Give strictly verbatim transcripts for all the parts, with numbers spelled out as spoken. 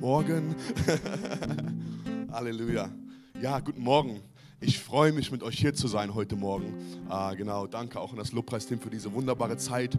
guten Morgen. Halleluja. Ja, guten Morgen. Ich freue mich, mit euch hier zu sein heute Morgen. Äh, genau, danke auch an das Lobpreisteam für diese wunderbare Zeit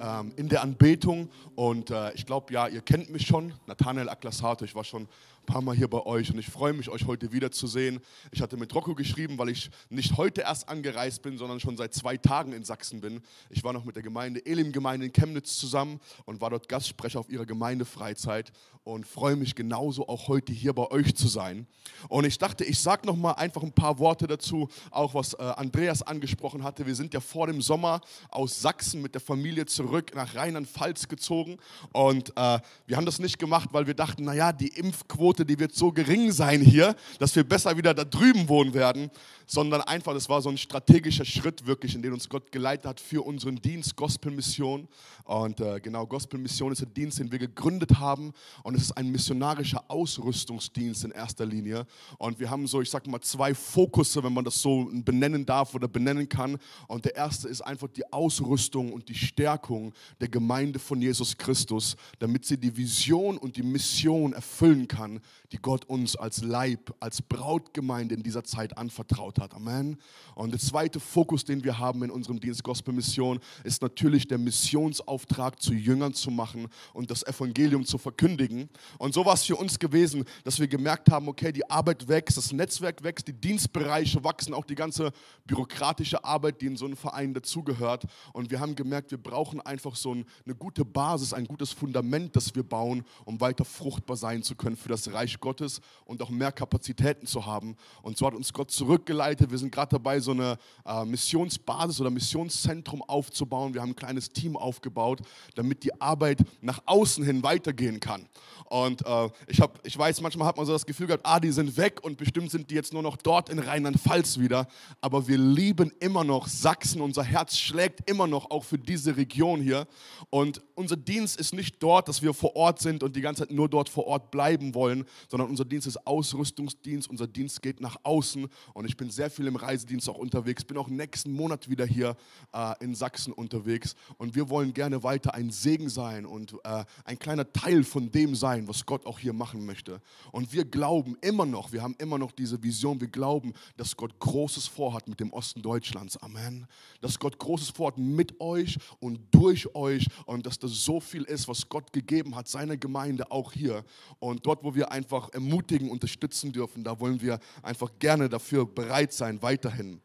ähm, in der Anbetung. Und äh, ich glaube, ja, ihr kennt mich schon, Nathanael Aclassato. Ich war schon ein paar Mal hier bei euch und ich freue mich, euch heute wiederzusehen. Ich hatte mit Rocco geschrieben, weil ich nicht heute erst angereist bin, sondern schon seit zwei Tagen in Sachsen bin. Ich war noch mit der Gemeinde Elim-Gemeinde in Chemnitz zusammen und war dort Gastsprecher auf ihrer Gemeindefreizeit und freue mich genauso auch heute hier bei euch zu sein. Und ich dachte, ich sage nochmal einfach ein paar Worte dazu, auch was äh, Andreas angesprochen hatte. Wir sind ja vor dem Sommer aus Sachsen mit der Familie zurück nach Rheinland-Pfalz gezogen und äh, wir haben das nicht gemacht, weil wir dachten, naja, die Impfquote, die wird so gering sein hier, dass wir besser wieder da drüben wohnen werden, sondern einfach, das war so ein strategischer Schritt wirklich, in den uns Gott geleitet hat für unseren Dienst, Gospelmission. Und äh, genau, Gospelmission ist der Dienst, den wir gegründet haben und es ist ein missionarischer Ausrüstungsdienst in erster Linie. Und wir haben so, ich sag mal, zwei Fokusse, wenn man das so benennen darf oder benennen kann. Und der erste ist einfach die Ausrüstung und die Stärkung der Gemeinde von Jesus Christus, damit sie die Vision und die Mission erfüllen kann, die Gott uns als Leib, als Brautgemeinde in dieser Zeit anvertraut hat. Amen. Und der zweite Fokus, den wir haben in unserem Dienst Gospelmission, ist natürlich der Missionsauftrag zu Jüngern zu machen und das Evangelium zu verkündigen. Und so war es für uns gewesen, dass wir gemerkt haben, okay, die Arbeit wächst, das Netzwerk wächst, die Dienstbereiche wachsen, auch die ganze bürokratische Arbeit, die in so einen Verein dazugehört. Und wir haben gemerkt, wir brauchen einfach so eine gute Basis, ein gutes Fundament, das wir bauen, um weiter fruchtbar sein zu können für das Reich Gottes und auch mehr Kapazitäten zu haben. Und so hat uns Gott zurückgeleitet. Wir sind gerade dabei, so eine äh, Missionsbasis oder Missionszentrum aufzubauen. Wir haben ein kleines Team aufgebaut, damit die Arbeit nach außen hin weitergehen kann. Und äh, ich, hab, ich weiß, manchmal hat man so das Gefühl gehabt, ah, die sind weg und bestimmt sind die jetzt nur noch dort in Rheinland-Pfalz wieder. Aber wir lieben immer noch Sachsen. Unser Herz schlägt immer noch auch für diese Region hier. Und unser Dienst ist nicht dort, dass wir vor Ort sind und die ganze Zeit nur dort vor Ort bleiben wollen, sondern unser Dienst ist Ausrüstungsdienst, unser Dienst geht nach außen und ich bin sehr viel im Reisedienst auch unterwegs, bin auch nächsten Monat wieder hier äh, in Sachsen unterwegs und wir wollen gerne weiter ein Segen sein und äh, ein kleiner Teil von dem sein, was Gott auch hier machen möchte. Und wir glauben immer noch, wir haben immer noch diese Vision, wir glauben, dass Gott Großes vorhat mit dem Osten Deutschlands, Amen. Dass Gott Großes vorhat mit euch und durch euch und dass das so viel ist, was Gott gegeben hat, seiner Gemeinde auch hier und dort, wo wir einfach ermutigen, unterstützen dürfen. Da wollen wir einfach gerne dafür bereit sein, weiterhin.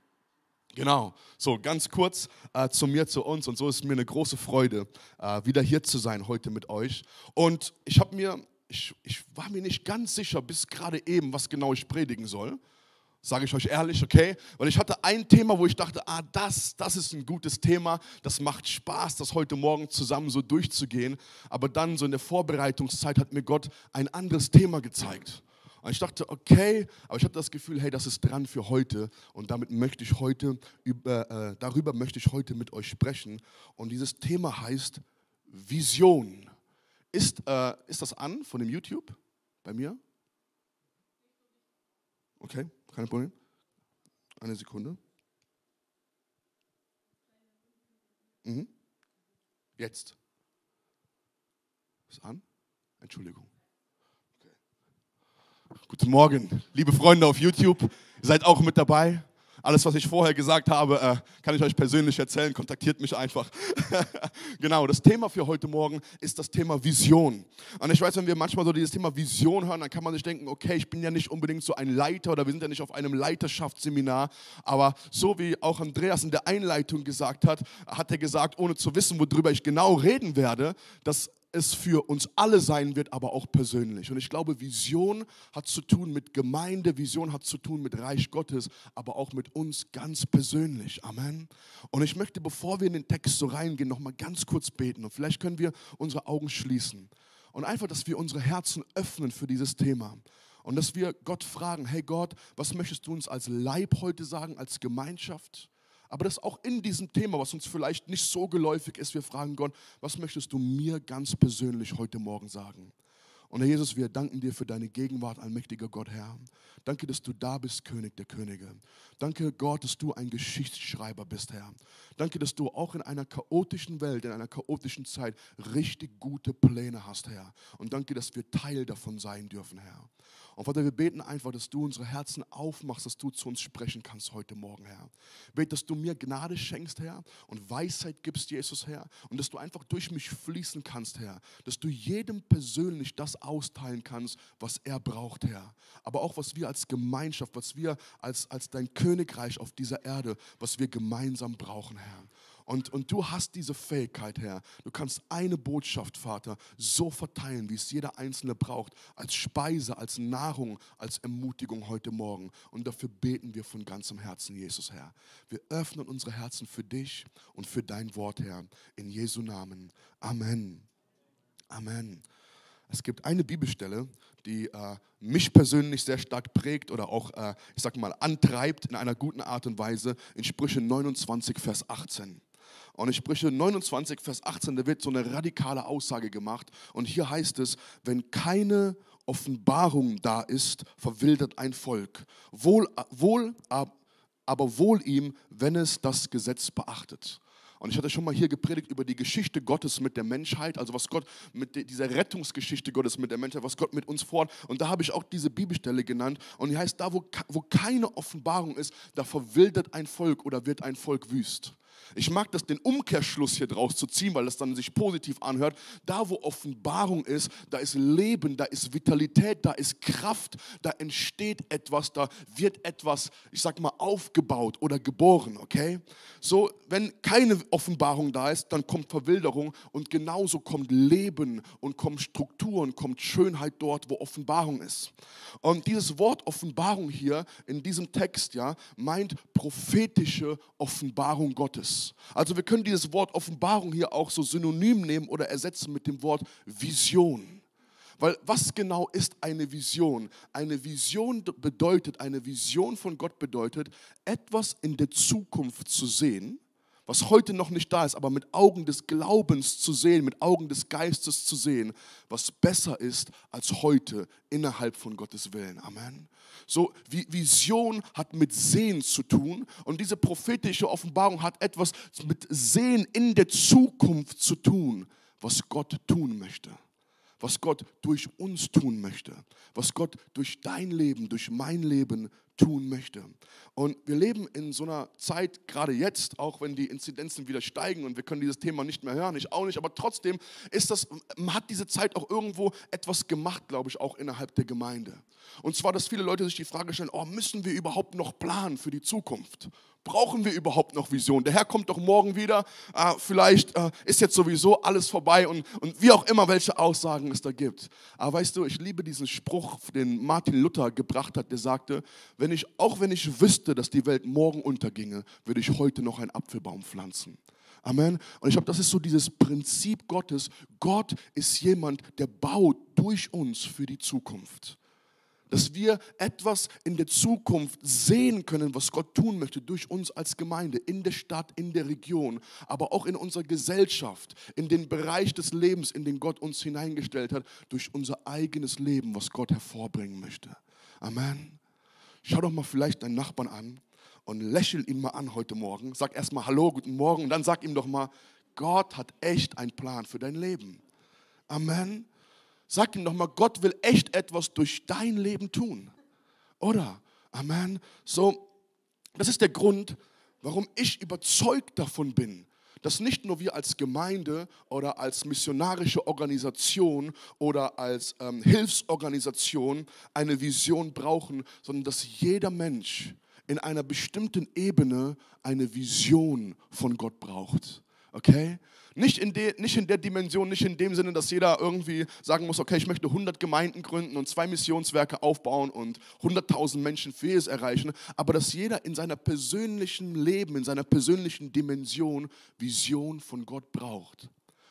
Genau, so ganz kurz äh, zu mir, zu uns und so ist mir eine große Freude, äh, wieder hier zu sein heute mit euch. Und ich habe mir, ich, ich war mir nicht ganz sicher bis gerade eben, was genau ich predigen soll. Sage ich euch ehrlich, okay? Weil ich hatte ein Thema, wo ich dachte, ah, das, das ist ein gutes Thema, das macht Spaß, das heute Morgen zusammen so durchzugehen. Aber dann so in der Vorbereitungszeit hat mir Gott ein anderes Thema gezeigt. Und ich dachte, okay, aber ich hatte das Gefühl, hey, das ist dran für heute und damit möchte ich heute, über, äh, darüber möchte ich heute mit euch sprechen. Und dieses Thema heißt Vision. Ist, äh, ist das an von dem YouTube bei mir? Okay, kein Problem. Eine Sekunde. Mhm. Jetzt. Ist an? Entschuldigung. Okay. Guten Morgen, liebe Freunde auf YouTube. Ihr seid auch mit dabei. Alles, was ich vorher gesagt habe, kann ich euch persönlich erzählen. Kontaktiert mich einfach. Genau, das Thema für heute Morgen ist das Thema Vision. Und ich weiß, wenn wir manchmal so dieses Thema Vision hören, dann kann man sich denken, okay, ich bin ja nicht unbedingt so ein Leiter oder wir sind ja nicht auf einem Leiterschaftsseminar. Aber so wie auch Andreas in der Einleitung gesagt hat, hat er gesagt, ohne zu wissen, worüber ich genau reden werde, dass es für uns alle sein wird, aber auch persönlich. Und ich glaube, Vision hat zu tun mit Gemeinde, Vision hat zu tun mit Reich Gottes, aber auch mit uns ganz persönlich. Amen. Und ich möchte, bevor wir in den Text so reingehen, nochmal ganz kurz beten. Und vielleicht können wir unsere Augen schließen. Und einfach, dass wir unsere Herzen öffnen für dieses Thema. Und dass wir Gott fragen, hey Gott, was möchtest du uns als Leib heute sagen, als Gemeinschaft? Aber das auch in diesem Thema, was uns vielleicht nicht so geläufig ist, wir fragen Gott, was möchtest du mir ganz persönlich heute Morgen sagen? Und Herr Jesus, wir danken dir für deine Gegenwart, allmächtiger Gott, Herr. Danke, dass du da bist, König der Könige. Danke, Gott, dass du ein Geschichtsschreiber bist, Herr. Danke, dass du auch in einer chaotischen Welt, in einer chaotischen Zeit richtig gute Pläne hast, Herr. Und danke, dass wir Teil davon sein dürfen, Herr. Und Vater, wir beten einfach, dass du unsere Herzen aufmachst, dass du zu uns sprechen kannst heute Morgen, Herr. Bete, dass du mir Gnade schenkst, Herr, und Weisheit gibst, Jesus, Herr. Und dass du einfach durch mich fließen kannst, Herr. Dass du jedem persönlich das austeilen kannst, was er braucht, Herr. Aber auch, was wir als Gemeinschaft, was wir als, als dein Königreich auf dieser Erde, was wir gemeinsam brauchen, Herr. Und, und du hast diese Fähigkeit, Herr. Du kannst eine Botschaft, Vater, so verteilen, wie es jeder Einzelne braucht, als Speise, als Nahrung, als Ermutigung heute Morgen. Und dafür beten wir von ganzem Herzen, Jesus, Herr. Wir öffnen unsere Herzen für dich und für dein Wort, Herr. In Jesu Namen. Amen. Amen. Es gibt eine Bibelstelle, die äh, mich persönlich sehr stark prägt oder auch, äh, ich sag mal, antreibt in einer guten Art und Weise in Sprüche neunundzwanzig, Vers achtzehn. Und in Sprüche neunundzwanzig, Vers achtzehn, da wird so eine radikale Aussage gemacht. Und hier heißt es, wenn keine Offenbarung da ist, verwildert ein Volk. Wohl, wohl, aber wohl ihm, wenn es das Gesetz beachtet. Und ich hatte schon mal hier gepredigt über die Geschichte Gottes mit der Menschheit, also was Gott mit dieser Rettungsgeschichte Gottes mit der Menschheit, was Gott mit uns vorhat. Und da habe ich auch diese Bibelstelle genannt. Und die heißt, da wo, wo keine Offenbarung ist, da verwildert ein Volk oder wird ein Volk wüst. Ich mag das, den Umkehrschluss hier draus zu ziehen, weil das dann sich positiv anhört. Da, wo Offenbarung ist, da ist Leben, da ist Vitalität, da ist Kraft, da entsteht etwas, da wird etwas, ich sag mal, aufgebaut oder geboren, okay? So, wenn keine Offenbarung da ist, dann kommt Verwilderung und genauso kommt Leben und kommt Struktur und kommt Schönheit dort, wo Offenbarung ist. Und dieses Wort Offenbarung hier in diesem Text, ja, meint prophetische Offenbarung Gottes. Also wir können dieses Wort Offenbarung hier auch so synonym nehmen oder ersetzen mit dem Wort Vision. Weil was genau ist eine Vision? Eine Vision bedeutet, eine Vision von Gott bedeutet, etwas in der Zukunft zu sehen, was heute noch nicht da ist, aber mit Augen des Glaubens zu sehen, mit Augen des Geistes zu sehen, was besser ist als heute innerhalb von Gottes Willen. Amen. So, Vision hat mit Sehen zu tun und diese prophetische Offenbarung hat etwas mit Sehen in der Zukunft zu tun, was Gott tun möchte. Was Gott durch uns tun möchte, was Gott durch dein Leben, durch mein Leben tun möchte. Und wir leben in so einer Zeit, gerade jetzt, auch wenn die Inzidenzen wieder steigen und wir können dieses Thema nicht mehr hören, ich auch nicht, aber trotzdem ist das, hat diese Zeit auch irgendwo etwas gemacht, glaube ich, auch innerhalb der Gemeinde. Und zwar, dass viele Leute sich die Frage stellen, oh, müssen wir überhaupt noch planen für die Zukunft? Brauchen wir überhaupt noch Vision? Der Herr kommt doch morgen wieder, äh, vielleicht äh, ist jetzt sowieso alles vorbei und, und wie auch immer, welche Aussagen es da gibt. Aber weißt du, ich liebe diesen Spruch, den Martin Luther gebracht hat, der sagte, wenn ich, auch wenn ich wüsste, dass die Welt morgen unterginge, würde ich heute noch einen Apfelbaum pflanzen. Amen. Und ich glaube, das ist so dieses Prinzip Gottes. Gott ist jemand, der baut durch uns für die Zukunft. Dass wir etwas in der Zukunft sehen können, was Gott tun möchte durch uns als Gemeinde, in der Stadt, in der Region, aber auch in unserer Gesellschaft, in den Bereich des Lebens, in den Gott uns hineingestellt hat, durch unser eigenes Leben, was Gott hervorbringen möchte. Amen. Schau doch mal vielleicht deinen Nachbarn an und lächel ihn mal an heute Morgen. Sag erstmal Hallo, guten Morgen und dann sag ihm doch mal, Gott hat echt einen Plan für dein Leben. Amen. Sag ihm nochmal, Gott will echt etwas durch dein Leben tun. Oder? Amen. So, das ist der Grund, warum ich überzeugt davon bin, dass nicht nur wir als Gemeinde oder als missionarische Organisation oder als ähm, Hilfsorganisation eine Vision brauchen, sondern dass jeder Mensch in einer bestimmten Ebene eine Vision von Gott braucht. Okay? Nicht in, de, nicht in der Dimension, nicht in dem Sinne, dass jeder irgendwie sagen muss, okay, ich möchte hundert Gemeinden gründen und zwei Missionswerke aufbauen und hunderttausend Menschen für Jesus erreichen, aber dass jeder in seiner persönlichen Leben, in seiner persönlichen Dimension Vision von Gott braucht.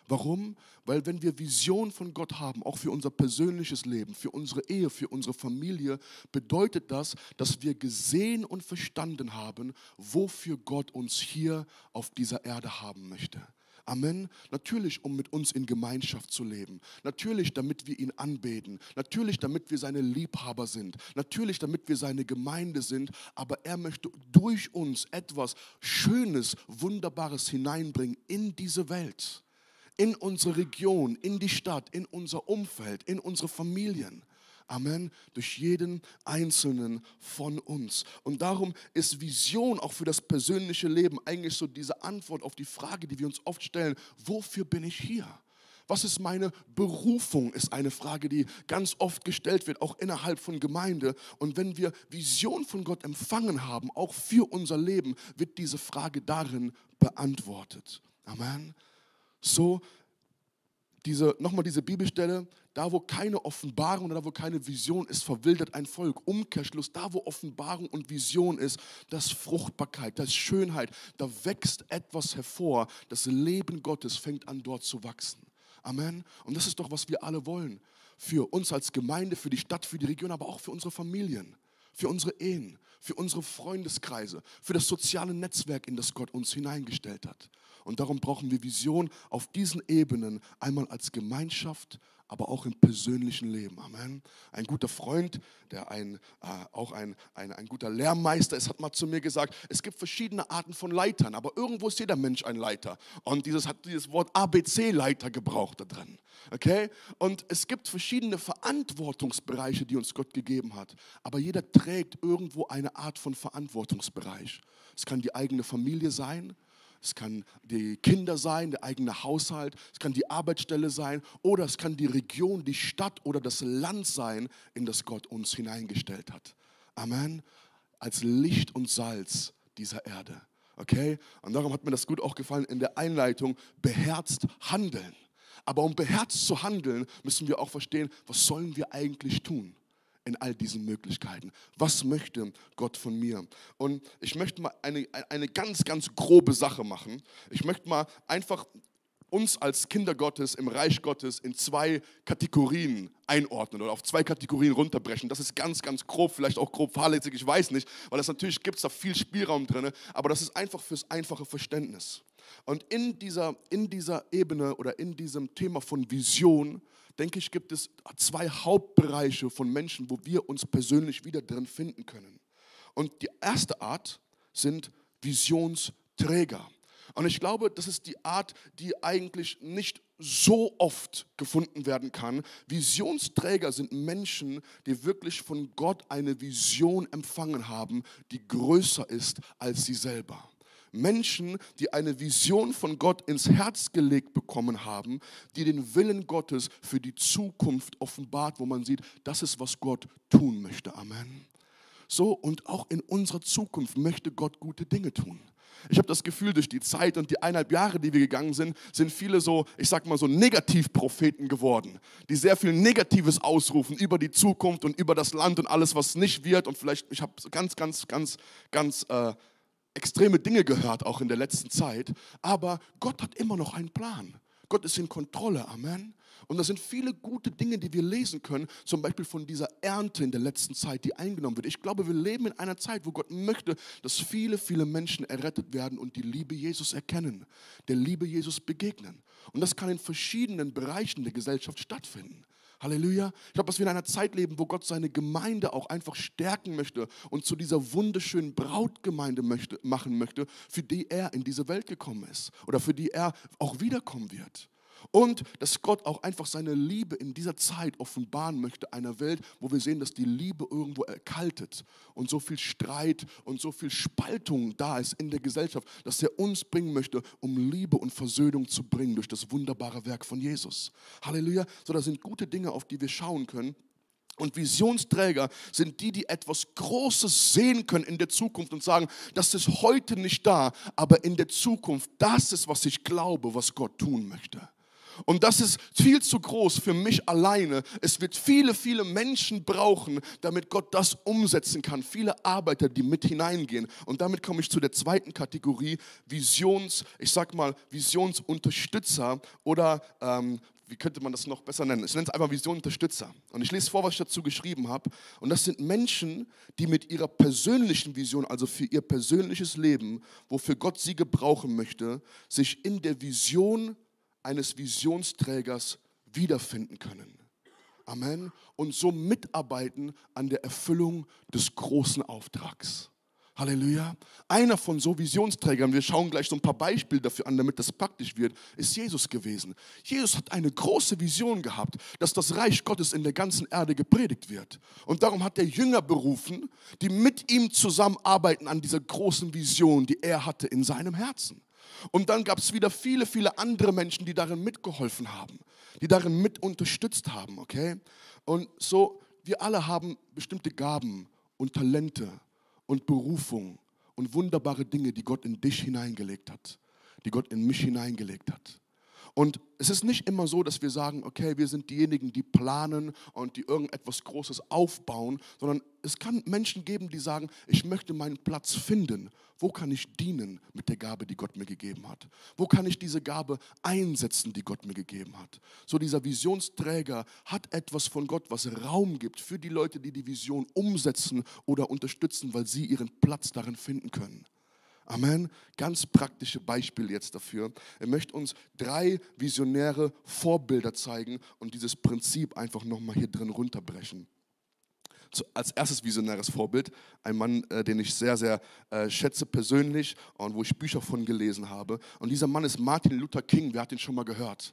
Warum? Weil wenn wir Vision von Gott haben, auch für unser persönliches Leben, für unsere Ehe, für unsere Familie, bedeutet das, dass wir gesehen und verstanden haben, wofür Gott uns hier auf dieser Erde haben möchte. Amen. Natürlich, um mit uns in Gemeinschaft zu leben. Natürlich, damit wir ihn anbeten. Natürlich, damit wir seine Liebhaber sind. Natürlich, damit wir seine Gemeinde sind. Aber er möchte durch uns etwas Schönes, Wunderbares hineinbringen in diese Welt, in unsere Region, in die Stadt, in unser Umfeld, in unsere Familien. Amen. Durch jeden Einzelnen von uns. Und darum ist Vision auch für das persönliche Leben eigentlich so diese Antwort auf die Frage, die wir uns oft stellen: Wofür bin ich hier? Was ist meine Berufung? Ist eine Frage, die ganz oft gestellt wird, auch innerhalb von Gemeinde. Und wenn wir Vision von Gott empfangen haben, auch für unser Leben, wird diese Frage darin beantwortet. Amen. So, diese, nochmal diese Bibelstelle, da wo keine Offenbarung oder da wo keine Vision ist, verwildert ein Volk. Umkehrschluss, da wo Offenbarung und Vision ist, das Fruchtbarkeit, das Schönheit, da wächst etwas hervor. Das Leben Gottes fängt an dort zu wachsen. Amen. Und das ist doch, was wir alle wollen. Für uns als Gemeinde, für die Stadt, für die Region, aber auch für unsere Familien, für unsere Ehen, für unsere Freundeskreise, für das soziale Netzwerk, in das Gott uns hineingestellt hat. Und darum brauchen wir Vision auf diesen Ebenen, einmal als Gemeinschaft, aber auch im persönlichen Leben. Amen. Ein guter Freund, der ein, äh, auch ein, ein, ein guter Lehrmeister ist, hat mal zu mir gesagt, es gibt verschiedene Arten von Leitern, aber irgendwo ist jeder Mensch ein Leiter. Und dieses hat dieses Wort A B C-Leiter gebraucht da drin. Okay? Und es gibt verschiedene Verantwortungsbereiche, die uns Gott gegeben hat. Aber jeder trägt irgendwo eine Art von Verantwortungsbereich. Es kann die eigene Familie sein. Es kann die Kinder sein, der eigene Haushalt, es kann die Arbeitsstelle sein oder es kann die Region, die Stadt oder das Land sein, in das Gott uns hineingestellt hat. Amen. Als Licht und Salz dieser Erde. Okay? Und darum hat mir das gut auch gefallen in der Einleitung, beherzt handeln. Aber um beherzt zu handeln, müssen wir auch verstehen, was sollen wir eigentlich tun? In all diesen Möglichkeiten. Was möchte Gott von mir? Und ich möchte mal eine, eine ganz, ganz grobe Sache machen. Ich möchte mal einfach uns als Kinder Gottes im Reich Gottes in zwei Kategorien einordnen oder auf zwei Kategorien runterbrechen. Das ist ganz, ganz grob, vielleicht auch grob fahrlässig, ich weiß nicht, weil das natürlich gibt es da viel Spielraum drin, aber das ist einfach fürs einfache Verständnis. Und in dieser, in dieser Ebene oder in diesem Thema von Vision, denke ich, gibt es zwei Hauptbereiche von Menschen, wo wir uns persönlich wieder drin finden können. Und die erste Art sind Visionsträger. Und ich glaube, das ist die Art, die eigentlich nicht so oft gefunden werden kann. Visionsträger sind Menschen, die wirklich von Gott eine Vision empfangen haben, die größer ist als sie selber. Menschen, die eine Vision von Gott ins Herz gelegt bekommen haben, die den Willen Gottes für die Zukunft offenbart, wo man sieht, das ist, was Gott tun möchte. Amen. So, und auch in unserer Zukunft möchte Gott gute Dinge tun. Ich habe das Gefühl, durch die Zeit und die eineinhalb Jahre, die wir gegangen sind, sind viele so, ich sag mal so Negativpropheten geworden, die sehr viel Negatives ausrufen über die Zukunft und über das Land und alles, was nicht wird. Und vielleicht, ich habe ganz, ganz, ganz, ganz äh, extreme Dinge gehört, auch in der letzten Zeit. Aber Gott hat immer noch einen Plan. Gott ist in Kontrolle. Amen. Und das sind viele gute Dinge, die wir lesen können, zum Beispiel von dieser Ernte in der letzten Zeit, die eingenommen wird. Ich glaube, wir leben in einer Zeit, wo Gott möchte, dass viele, viele Menschen errettet werden und die Liebe Jesus erkennen, der Liebe Jesus begegnen. Und das kann in verschiedenen Bereichen der Gesellschaft stattfinden. Halleluja. Ich glaube, dass wir in einer Zeit leben, wo Gott seine Gemeinde auch einfach stärken möchte und zu dieser wunderschönen Brautgemeinde möchte, machen möchte, für die er in diese Welt gekommen ist oder für die er auch wiederkommen wird. Und dass Gott auch einfach seine Liebe in dieser Zeit offenbaren möchte, einer Welt, wo wir sehen, dass die Liebe irgendwo erkaltet und so viel Streit und so viel Spaltung da ist in der Gesellschaft, dass er uns bringen möchte, um Liebe und Versöhnung zu bringen durch das wunderbare Werk von Jesus. Halleluja. So, da sind gute Dinge, auf die wir schauen können. Und Visionsträger sind die, die etwas Großes sehen können in der Zukunft und sagen, das ist heute nicht da, aber in der Zukunft, das ist, was ich glaube, was Gott tun möchte. Und das ist viel zu groß für mich alleine. Es wird viele, viele Menschen brauchen, damit Gott das umsetzen kann. Viele Arbeiter, die mit hineingehen. Und damit komme ich zu der zweiten Kategorie, Visions, ich sag mal, Visionsunterstützer oder ähm, wie könnte man das noch besser nennen? Ich nenne es einfach Visionunterstützer. Und ich lese vor, was ich dazu geschrieben habe. Und das sind Menschen, die mit ihrer persönlichen Vision, also für ihr persönliches Leben, wofür Gott sie gebrauchen möchte, sich in der Vision eines Visionsträgers wiederfinden können. Amen. Und so mitarbeiten an der Erfüllung des großen Auftrags. Halleluja. Einer von so Visionsträgern, wir schauen gleich so ein paar Beispiele dafür an, damit das praktisch wird, ist Jesus gewesen. Jesus hat eine große Vision gehabt, dass das Reich Gottes in der ganzen Erde gepredigt wird. Und darum hat er Jünger berufen, die mit ihm zusammenarbeiten an dieser großen Vision, die er hatte in seinem Herzen. Und dann gab es wieder viele, viele andere Menschen, die darin mitgeholfen haben, die darin mit unterstützt haben, okay? Und so, wir alle haben bestimmte Gaben und Talente und Berufung und wunderbare Dinge, die Gott in dich hineingelegt hat, die Gott in mich hineingelegt hat. Und es ist nicht immer so, dass wir sagen, okay, wir sind diejenigen, die planen und die irgendetwas Großes aufbauen, sondern es kann Menschen geben, die sagen, ich möchte meinen Platz finden. Wo kann ich dienen mit der Gabe, die Gott mir gegeben hat? Wo kann ich diese Gabe einsetzen, die Gott mir gegeben hat? So dieser Visionsträger hat etwas von Gott, was Raum gibt für die Leute, die die Vision umsetzen oder unterstützen, weil sie ihren Platz darin finden können. Amen. Ganz praktische Beispiele jetzt dafür. Er möchte uns drei visionäre Vorbilder zeigen und dieses Prinzip einfach nochmal hier drin runterbrechen. Als erstes visionäres Vorbild, ein Mann, äh, den ich sehr, sehr äh, schätze persönlich und wo ich Bücher von gelesen habe. Und dieser Mann ist Martin Luther King, wer hat ihn schon mal gehört?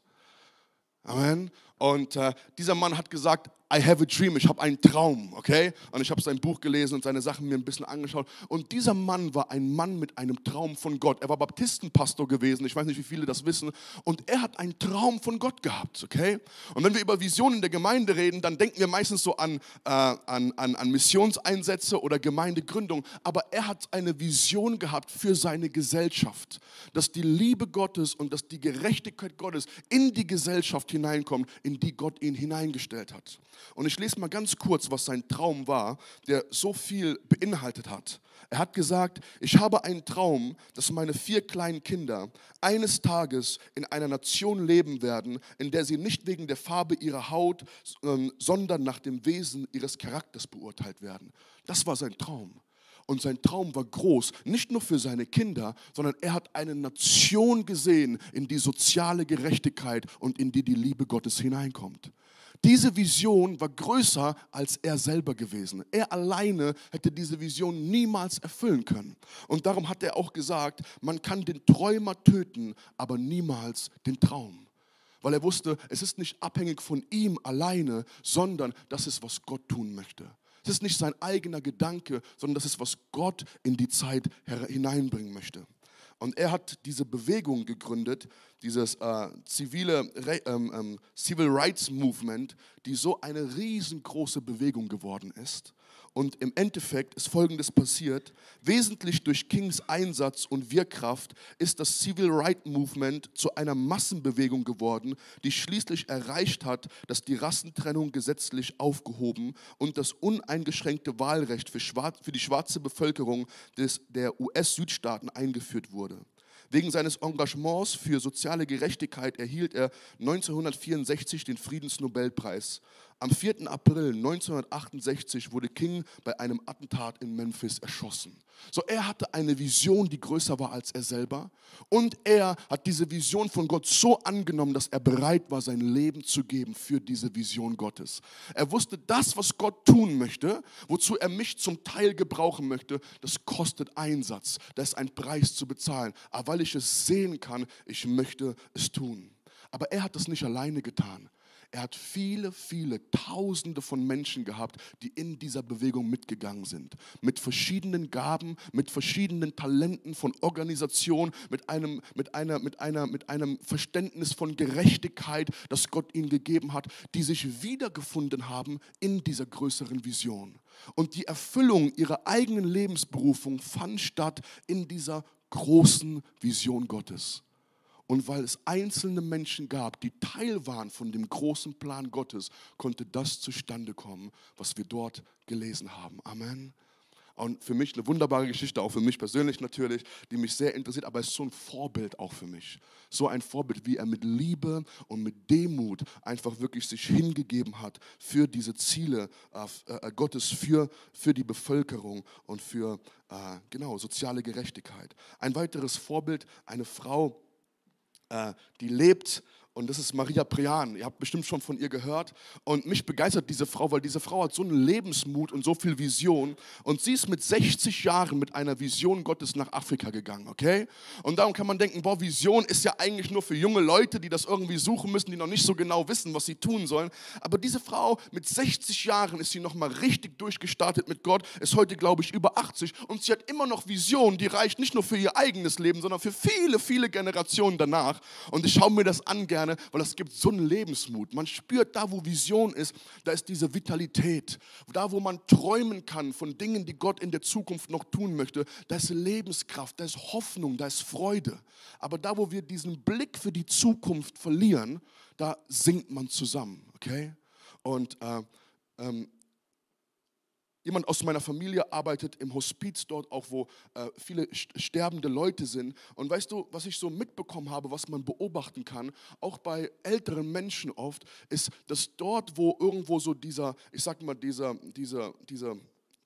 Amen. Und äh, dieser Mann hat gesagt, I have a dream, ich habe einen Traum, okay? Und ich habe sein Buch gelesen und seine Sachen mir ein bisschen angeschaut. Und dieser Mann war ein Mann mit einem Traum von Gott. Er war Baptistenpastor gewesen, ich weiß nicht, wie viele das wissen. Und er hat einen Traum von Gott gehabt, okay? Und wenn wir über Visionen der Gemeinde reden, dann denken wir meistens so an, äh, an, an, an Missionseinsätze oder Gemeindegründung. Aber er hat eine Vision gehabt für seine Gesellschaft, dass die Liebe Gottes und dass die Gerechtigkeit Gottes in die Gesellschaft hineinkommt, in die Gott ihn hineingestellt hat. Und ich lese mal ganz kurz, was sein Traum war, der so viel beinhaltet hat. Er hat gesagt, ich habe einen Traum, dass meine vier kleinen Kinder eines Tages in einer Nation leben werden, in der sie nicht wegen der Farbe ihrer Haut, sondern nach dem Wesen ihres Charakters beurteilt werden. Das war sein Traum. Und sein Traum war groß, nicht nur für seine Kinder, sondern er hat eine Nation gesehen, in die soziale Gerechtigkeit und in die die Liebe Gottes hineinkommt. Diese Vision war größer als er selber gewesen. Er alleine hätte diese Vision niemals erfüllen können. Und darum hat er auch gesagt, man kann den Träumer töten, aber niemals den Traum. Weil er wusste, es ist nicht abhängig von ihm alleine, sondern das ist, was Gott tun möchte. Es ist nicht sein eigener Gedanke, sondern das ist, was Gott in die Zeit hineinbringen möchte. Und er hat diese Bewegung gegründet, dieses äh, zivile, ähm, ähm, Civil Rights Movement, die so eine riesengroße Bewegung geworden ist. Und im Endeffekt ist Folgendes passiert. Wesentlich durch Kings Einsatz und Wirkkraft ist das Civil Rights Movement zu einer Massenbewegung geworden, die schließlich erreicht hat, dass die Rassentrennung gesetzlich aufgehoben und das uneingeschränkte Wahlrecht für, schwarz, für die schwarze Bevölkerung des, der U S-Südstaaten eingeführt wurde. Wegen seines Engagements für soziale Gerechtigkeit erhielt er neunzehnhundertvierundsechzig den Friedensnobelpreis. Am vierten April neunzehnhundertachtundsechzig wurde King bei einem Attentat in Memphis erschossen. So, er hatte eine Vision, die größer war als er selber. Und er hat diese Vision von Gott so angenommen, dass er bereit war, sein Leben zu geben für diese Vision Gottes. Er wusste, das, was Gott tun möchte, wozu er mich zum Teil gebrauchen möchte, das kostet Einsatz. Da ist ein Preis zu bezahlen. Aber weil ich es sehen kann, ich möchte es tun. Aber er hat das nicht alleine getan. Er hat viele, viele Tausende von Menschen gehabt, die in dieser Bewegung mitgegangen sind. Mit verschiedenen Gaben, mit verschiedenen Talenten von Organisation, mit einem, mit einer, mit einer, mit einem Verständnis von Gerechtigkeit, das Gott ihnen gegeben hat, die sich wiedergefunden haben in dieser größeren Vision. Und die Erfüllung ihrer eigenen Lebensberufung fand statt in dieser großen Vision Gottes. Und weil es einzelne Menschen gab, die Teil waren von dem großen Plan Gottes, konnte das zustande kommen, was wir dort gelesen haben. Amen. Und für mich eine wunderbare Geschichte, auch für mich persönlich natürlich, die mich sehr interessiert, aber es ist so ein Vorbild auch für mich. So ein Vorbild, wie er mit Liebe und mit Demut einfach wirklich sich hingegeben hat für diese Ziele äh, Gottes, für, für die Bevölkerung und für äh, genau, soziale Gerechtigkeit. Ein weiteres Vorbild, eine Frau, äh, die lebt. Und das ist Maria Prian. Ihr habt bestimmt schon von ihr gehört. Und mich begeistert diese Frau, weil diese Frau hat so einen Lebensmut und so viel Vision. Und sie ist mit sechzig Jahren mit einer Vision Gottes nach Afrika gegangen, okay? Und darum kann man denken, boah, Vision ist ja eigentlich nur für junge Leute, die das irgendwie suchen müssen, die noch nicht so genau wissen, was sie tun sollen. Aber diese Frau, mit sechzig Jahren ist sie nochmal richtig durchgestartet mit Gott, ist heute, glaube ich, über achtzig. Und sie hat immer noch Vision, die reicht nicht nur für ihr eigenes Leben, sondern für viele, viele Generationen danach. Und ich schaue mir das an gerne. Weil es gibt so einen Lebensmut. Man spürt, da wo Vision ist, da ist diese Vitalität. Da wo man träumen kann von Dingen, die Gott in der Zukunft noch tun möchte, da ist Lebenskraft, da ist Hoffnung, da ist Freude. Aber da wo wir diesen Blick für die Zukunft verlieren, da sinkt man zusammen. Okay? Und äh, ähm, jemand aus meiner Familie arbeitet im Hospiz dort, auch wo äh, viele sterbende Leute sind. Und weißt du, was ich so mitbekommen habe, was man beobachten kann, auch bei älteren Menschen oft, ist, dass dort, wo irgendwo so dieser, ich sag mal, dieser, dieser, dieser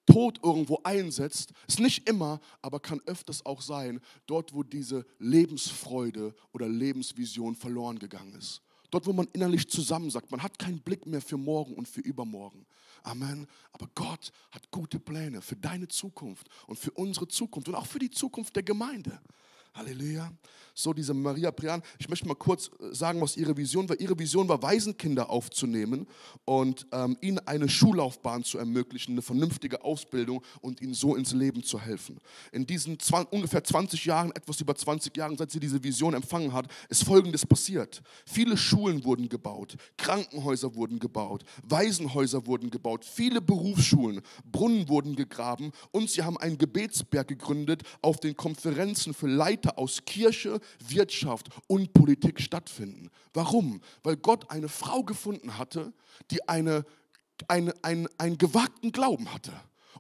Tod irgendwo einsetzt, ist nicht immer, aber kann öfters auch sein, dort, wo diese Lebensfreude oder Lebensvision verloren gegangen ist. Dort, wo man innerlich zusammensackt, man hat keinen Blick mehr für morgen und für übermorgen. Amen. Aber Gott hat gute Pläne für deine Zukunft und für unsere Zukunft und auch für die Zukunft der Gemeinde. Halleluja. So, diese Maria Prian, ich möchte mal kurz sagen, was ihre Vision war. Ihre Vision war, Waisenkinder aufzunehmen und ähm, ihnen eine Schullaufbahn zu ermöglichen, eine vernünftige Ausbildung und ihnen so ins Leben zu helfen. In diesen zwanzig, ungefähr zwanzig Jahren, etwas über zwanzig Jahren, seit sie diese Vision empfangen hat, ist Folgendes passiert. Viele Schulen wurden gebaut, Krankenhäuser wurden gebaut, Waisenhäuser wurden gebaut, viele Berufsschulen, Brunnen wurden gegraben und sie haben einen Gebetsberg gegründet, auf den Konferenzen für Leiter aus Kirche, Wirtschaft und Politik stattfinden. Warum? Weil Gott eine Frau gefunden hatte, die eine, eine, einen, einen gewagten Glauben hatte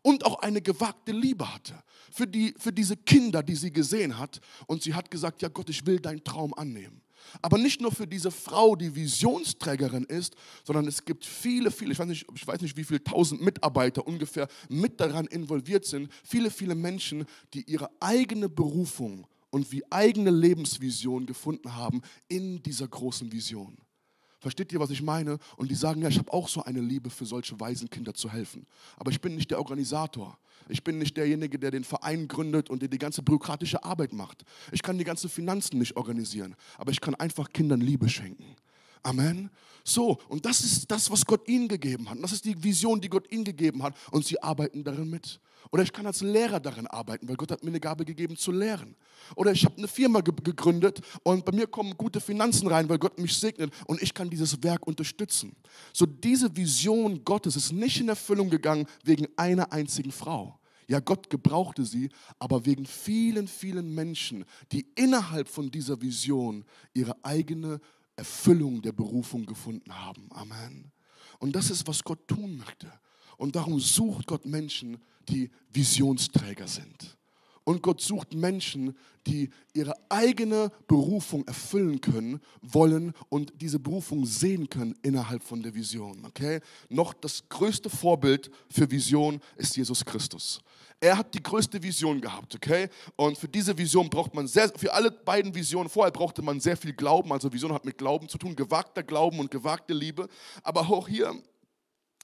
und auch eine gewagte Liebe hatte für, die, für diese Kinder, die sie gesehen hat. Und sie hat gesagt, ja Gott, ich will deinen Traum annehmen. Aber nicht nur für diese Frau, die Visionsträgerin ist, sondern es gibt viele, viele, ich weiß nicht, ich weiß nicht wie viele tausend Mitarbeiter ungefähr mit daran involviert sind, viele, viele Menschen, die ihre eigene Berufung und wie eigene Lebensvision gefunden haben in dieser großen Vision. Versteht ihr, was ich meine? Und die sagen, ja, ich habe auch so eine Liebe für solche Waisenkinder zu helfen. Aber ich bin nicht der Organisator. Ich bin nicht derjenige, der den Verein gründet und der die ganze bürokratische Arbeit macht. Ich kann die ganzen Finanzen nicht organisieren. Aber ich kann einfach Kindern Liebe schenken. Amen. So, und das ist das, was Gott ihnen gegeben hat. Und das ist die Vision, die Gott ihnen gegeben hat. Und sie arbeiten darin mit. Oder ich kann als Lehrer darin arbeiten, weil Gott hat mir eine Gabe gegeben zu lehren. Oder ich habe eine Firma ge gegründet und bei mir kommen gute Finanzen rein, weil Gott mich segnet und ich kann dieses Werk unterstützen. So, diese Vision Gottes ist nicht in Erfüllung gegangen wegen einer einzigen Frau. Ja, Gott gebrauchte sie, aber wegen vielen, vielen Menschen, die innerhalb von dieser Vision ihre eigene Erfüllung der Berufung gefunden haben. Amen. Und das ist, was Gott tun möchte. Und darum sucht Gott Menschen, die Visionsträger sind. Und Gott sucht Menschen, die ihre eigene Berufung erfüllen können, wollen und diese Berufung sehen können innerhalb von der Vision. Okay? Noch das größte Vorbild für Vision ist Jesus Christus. Er hat die größte Vision gehabt, okay? Und für diese Vision braucht man sehr, für alle beiden Visionen, vorher brauchte man sehr viel Glauben, also Vision hat mit Glauben zu tun, gewagter Glauben und gewagte Liebe. Aber auch hier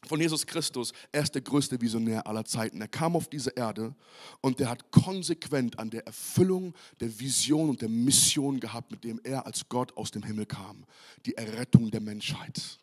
von Jesus Christus, er ist der größte Visionär aller Zeiten. Er kam auf diese Erde und er hat konsequent an der Erfüllung der Vision und der Mission gehabt, mit dem er als Gott aus dem Himmel kam. Die Errettung der Menschheit.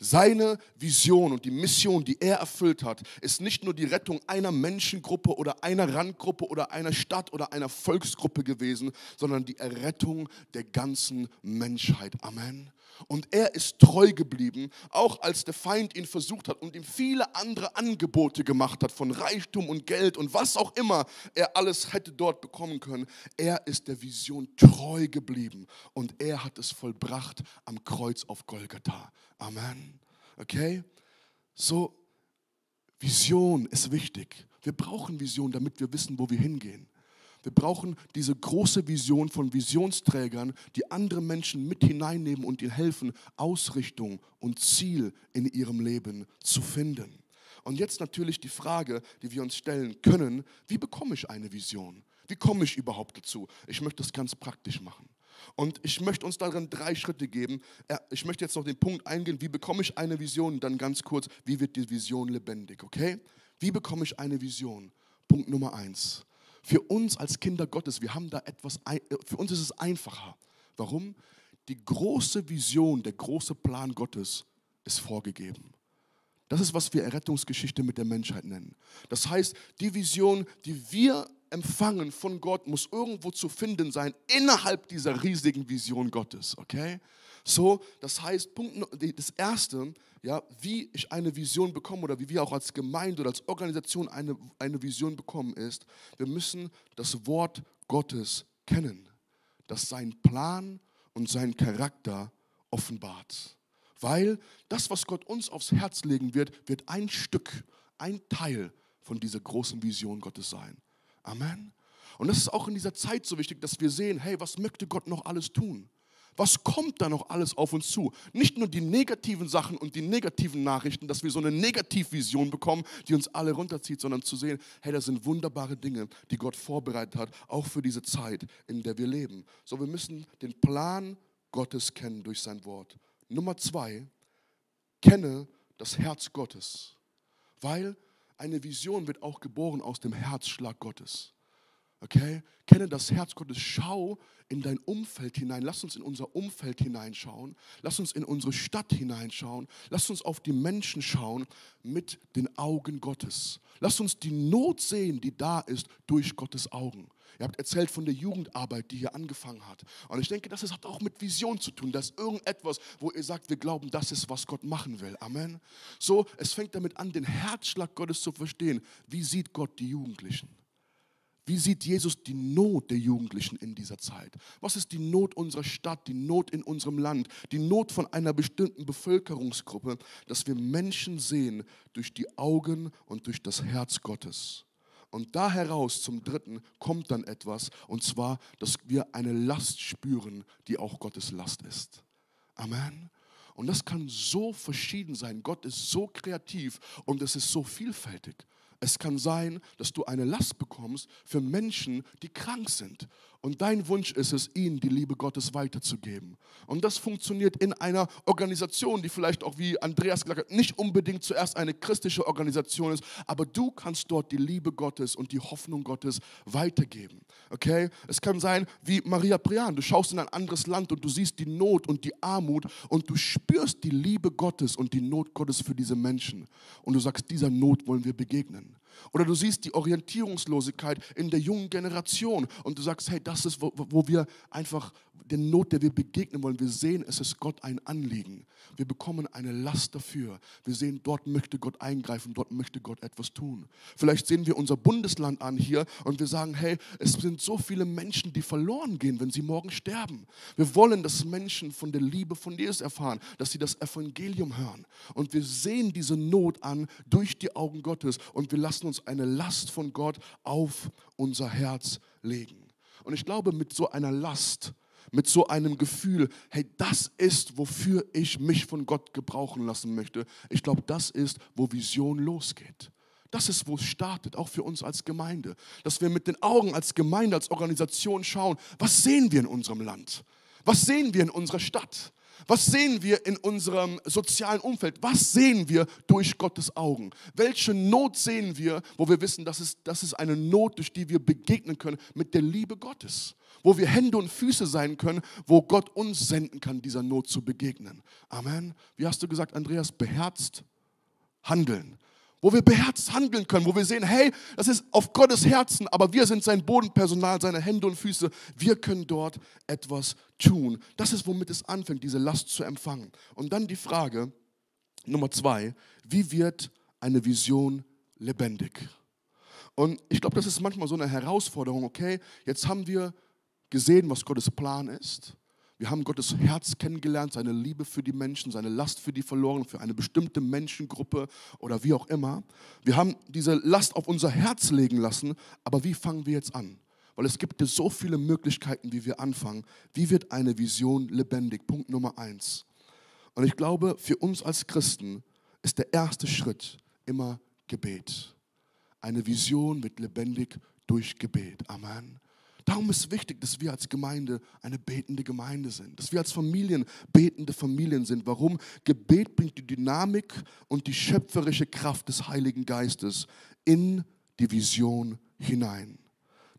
Seine Vision und die Mission, die er erfüllt hat, ist nicht nur die Rettung einer Menschengruppe oder einer Randgruppe oder einer Stadt oder einer Volksgruppe gewesen, sondern die Errettung der ganzen Menschheit. Amen. Und er ist treu geblieben, auch als der Feind ihn versucht hat und ihm viele andere Angebote gemacht hat von Reichtum und Geld und was auch immer er alles hätte dort bekommen können. Er ist der Vision treu geblieben und er hat es vollbracht am Kreuz auf Golgatha. Amen. Okay? So, Vision ist wichtig. Wir brauchen Vision, damit wir wissen, wo wir hingehen. Wir brauchen diese große Vision von Visionsträgern, die andere Menschen mit hineinnehmen und ihnen helfen, Ausrichtung und Ziel in ihrem Leben zu finden. Und jetzt natürlich die Frage, die wir uns stellen können: Wie bekomme ich eine Vision? Wie komme ich überhaupt dazu? Ich möchte das ganz praktisch machen. Und ich möchte uns darin drei Schritte geben. Ich möchte jetzt noch den Punkt eingehen, wie bekomme ich eine Vision? Und dann ganz kurz, wie wird die Vision lebendig, okay? Wie bekomme ich eine Vision? Punkt Nummer eins. Für uns als Kinder Gottes, wir haben da etwas, für uns ist es einfacher. Warum? Die große Vision, der große Plan Gottes ist vorgegeben. Das ist, was wir Errettungsgeschichte mit der Menschheit nennen. Das heißt, die Vision, die wir empfangen von Gott, muss irgendwo zu finden sein, innerhalb dieser riesigen Vision Gottes, okay? So, das heißt, Punkt, das Erste, ja, wie ich eine Vision bekomme oder wie wir auch als Gemeinde oder als Organisation eine, eine Vision bekommen, ist, wir müssen das Wort Gottes kennen, das seinen Plan und seinen Charakter offenbart. Weil das, was Gott uns aufs Herz legen wird, wird ein Stück, ein Teil von dieser großen Vision Gottes sein. Amen. Und das ist auch in dieser Zeit so wichtig, dass wir sehen, hey, was möchte Gott noch alles tun? Was kommt da noch alles auf uns zu? Nicht nur die negativen Sachen und die negativen Nachrichten, dass wir so eine Negativvision bekommen, die uns alle runterzieht, sondern zu sehen, hey, das sind wunderbare Dinge, die Gott vorbereitet hat, auch für diese Zeit, in der wir leben. So, wir müssen den Plan Gottes kennen durch sein Wort. Nummer zwei, kenne das Herz Gottes, weil eine Vision wird auch geboren aus dem Herzschlag Gottes. Okay? Kenne das Herz Gottes, schau in dein Umfeld hinein, lass uns in unser Umfeld hineinschauen, lass uns in unsere Stadt hineinschauen, lass uns auf die Menschen schauen mit den Augen Gottes. Lass uns die Not sehen, die da ist, durch Gottes Augen. Ihr habt erzählt von der Jugendarbeit, die hier angefangen hat. Und ich denke, das hat auch mit Vision zu tun. Das ist irgendetwas, wo ihr sagt, wir glauben, das ist, was Gott machen will. Amen. So, es fängt damit an, den Herzschlag Gottes zu verstehen. Wie sieht Gott die Jugendlichen? Wie sieht Jesus die Not der Jugendlichen in dieser Zeit? Was ist die Not unserer Stadt, die Not in unserem Land, die Not von einer bestimmten Bevölkerungsgruppe, dass wir Menschen sehen durch die Augen und durch das Herz Gottes? Und da heraus zum Dritten kommt dann etwas, und zwar, dass wir eine Last spüren, die auch Gottes Last ist. Amen. Und das kann so verschieden sein. Gott ist so kreativ und es ist so vielfältig. Es kann sein, dass du eine Last bekommst für Menschen, die krank sind. Und dein Wunsch ist es, ihnen die Liebe Gottes weiterzugeben. Und das funktioniert in einer Organisation, die vielleicht auch, wie Andreas gesagt hat, nicht unbedingt zuerst eine christliche Organisation ist, aber du kannst dort die Liebe Gottes und die Hoffnung Gottes weitergeben. Okay? Es kann sein, wie Maria Prian, du schaust in ein anderes Land und du siehst die Not und die Armut und du spürst die Liebe Gottes und die Not Gottes für diese Menschen. Und du sagst, dieser Not wollen wir begegnen. Oder du siehst die Orientierungslosigkeit in der jungen Generation und du sagst, hey, das ist, wo, wo wir einfach der Not, der wir begegnen wollen. Wir sehen, es ist Gott ein Anliegen. Wir bekommen eine Last dafür. Wir sehen, dort möchte Gott eingreifen, dort möchte Gott etwas tun. Vielleicht sehen wir unser Bundesland an hier und wir sagen, hey, es sind so viele Menschen, die verloren gehen, wenn sie morgen sterben. Wir wollen, dass Menschen von der Liebe von Jesus erfahren, dass sie das Evangelium hören. Und wir sehen diese Not an durch die Augen Gottes und wir lassen uns eine Last von Gott auf unser Herz legen. Und ich glaube, mit so einer Last, mit so einem Gefühl, hey, das ist, wofür ich mich von Gott gebrauchen lassen möchte. Ich glaube, das ist, wo Vision losgeht. Das ist, wo es startet, auch für uns als Gemeinde. Dass wir mit den Augen als Gemeinde, als Organisation schauen, was sehen wir in unserem Land? Was sehen wir in unserer Stadt? Was sehen wir in unserem sozialen Umfeld? Was sehen wir durch Gottes Augen? Welche Not sehen wir, wo wir wissen, das ist, das ist eine Not, durch die wir begegnen können mit der Liebe Gottes? Wo wir Hände und Füße sein können, wo Gott uns senden kann, dieser Not zu begegnen. Amen. Wie hast du gesagt, Andreas? Beherzt handeln. Wo wir beherzt handeln können, wo wir sehen, hey, das ist auf Gottes Herzen, aber wir sind sein Bodenpersonal, seine Hände und Füße. Wir können dort etwas tun. Das ist, womit es anfängt, diese Last zu empfangen. Und dann die Frage, Nummer zwei, wie wird eine Vision lebendig? Und ich glaube, das ist manchmal so eine Herausforderung, okay, jetzt haben wir gesehen, was Gottes Plan ist. Wir haben Gottes Herz kennengelernt, seine Liebe für die Menschen, seine Last für die Verlorenen, für eine bestimmte Menschengruppe oder wie auch immer. Wir haben diese Last auf unser Herz legen lassen, aber wie fangen wir jetzt an? Weil es gibt so viele Möglichkeiten, wie wir anfangen. Wie wird eine Vision lebendig? Punkt Nummer eins. Und ich glaube, für uns als Christen ist der erste Schritt immer Gebet. Eine Vision wird lebendig durch Gebet. Amen. Darum ist wichtig, dass wir als Gemeinde eine betende Gemeinde sind. Dass wir als Familien betende Familien sind. Warum? Gebet bringt die Dynamik und die schöpferische Kraft des Heiligen Geistes in die Vision hinein.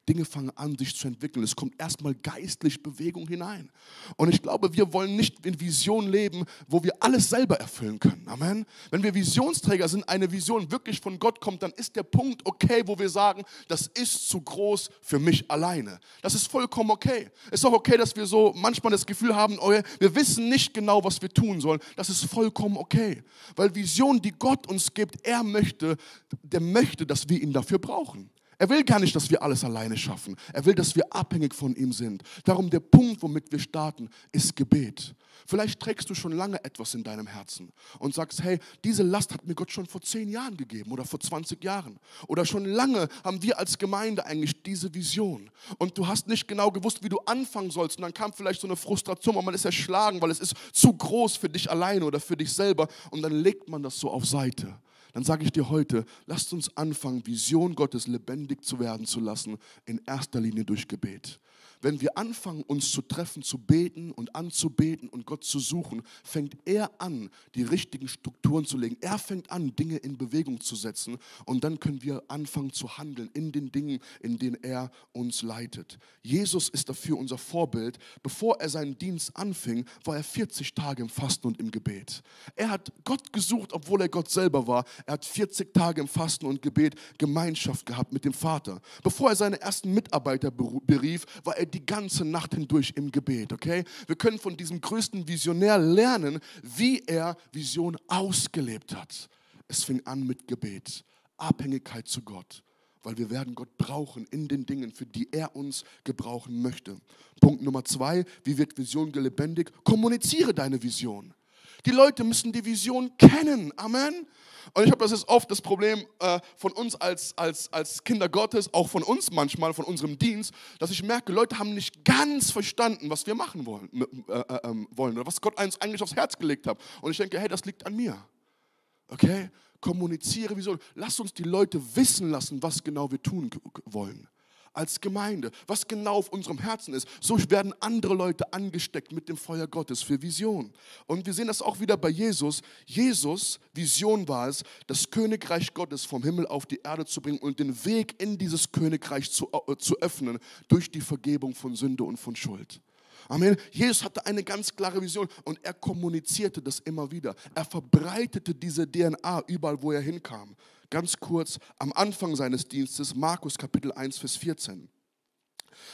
Dinge fangen an, sich zu entwickeln. Es kommt erstmal geistlich Bewegung hinein. Und ich glaube, wir wollen nicht in Visionen leben, wo wir alles selber erfüllen können. Amen. Wenn wir Visionsträger sind, eine Vision wirklich von Gott kommt, dann ist der Punkt okay, wo wir sagen, das ist zu groß für mich alleine. Das ist vollkommen okay. Es ist auch okay, dass wir so manchmal das Gefühl haben, wir wissen nicht genau, was wir tun sollen. Das ist vollkommen okay. Weil Visionen, die Gott uns gibt, er möchte, der möchte, dass wir ihn dafür brauchen. Er will gar nicht, dass wir alles alleine schaffen. Er will, dass wir abhängig von ihm sind. Darum der Punkt, womit wir starten, ist Gebet. Vielleicht trägst du schon lange etwas in deinem Herzen und sagst, hey, diese Last hat mir Gott schon vor zehn Jahren gegeben oder vor zwanzig Jahren. Oder schon lange haben wir als Gemeinde eigentlich diese Vision. Und du hast nicht genau gewusst, wie du anfangen sollst. Und dann kam vielleicht so eine Frustration, weil man ist erschlagen, weil es ist zu groß für dich alleine oder für dich selber. Und dann legt man das so auf Seite. Dann sage ich dir heute, lasst uns anfangen, Vision Gottes lebendig zu werden zu lassen, in erster Linie durch Gebet. Wenn wir anfangen, uns zu treffen, zu beten und anzubeten und Gott zu suchen, fängt er an, die richtigen Strukturen zu legen. Er fängt an, Dinge in Bewegung zu setzen und dann können wir anfangen zu handeln in den Dingen, in denen er uns leitet. Jesus ist dafür unser Vorbild. Bevor er seinen Dienst anfing, war er vierzig Tage im Fasten und im Gebet. Er hat Gott gesucht, obwohl er Gott selber war. Er hat vierzig Tage im Fasten und Gebet Gemeinschaft gehabt mit dem Vater. Bevor er seine ersten Mitarbeiter berief, war er die ganze Nacht hindurch im Gebet, okay? Wir können von diesem größten Visionär lernen, wie er Vision ausgelebt hat. Es fing an mit Gebet, Abhängigkeit zu Gott, weil wir werden Gott brauchen in den Dingen, für die er uns gebrauchen möchte. Punkt Nummer zwei, wie wird Vision lebendig? Kommuniziere deine Vision. Die Leute müssen die Vision kennen, Amen. Und ich habe das ist oft das Problem äh, von uns als, als, als Kinder Gottes, auch von uns manchmal, von unserem Dienst, dass ich merke, Leute haben nicht ganz verstanden, was wir machen wollen, äh, äh, wollen oder was Gott uns eigentlich aufs Herz gelegt hat. Und ich denke, hey, das liegt an mir. Okay? Kommuniziere, wieso? Lass uns die Leute wissen lassen, was genau wir tun wollen. Als Gemeinde, was genau auf unserem Herzen ist. So werden andere Leute angesteckt mit dem Feuer Gottes für Vision. Und wir sehen das auch wieder bei Jesus. Jesus, Vision war es, das Königreich Gottes vom Himmel auf die Erde zu bringen und den Weg in dieses Königreich zu, äh, zu öffnen durch die Vergebung von Sünde und von Schuld. Amen. Jesus hatte eine ganz klare Vision und er kommunizierte das immer wieder. Er verbreitete diese D N A überall, wo er hinkam. Ganz kurz am Anfang seines Dienstes, Markus Kapitel eins, Vers vierzehn.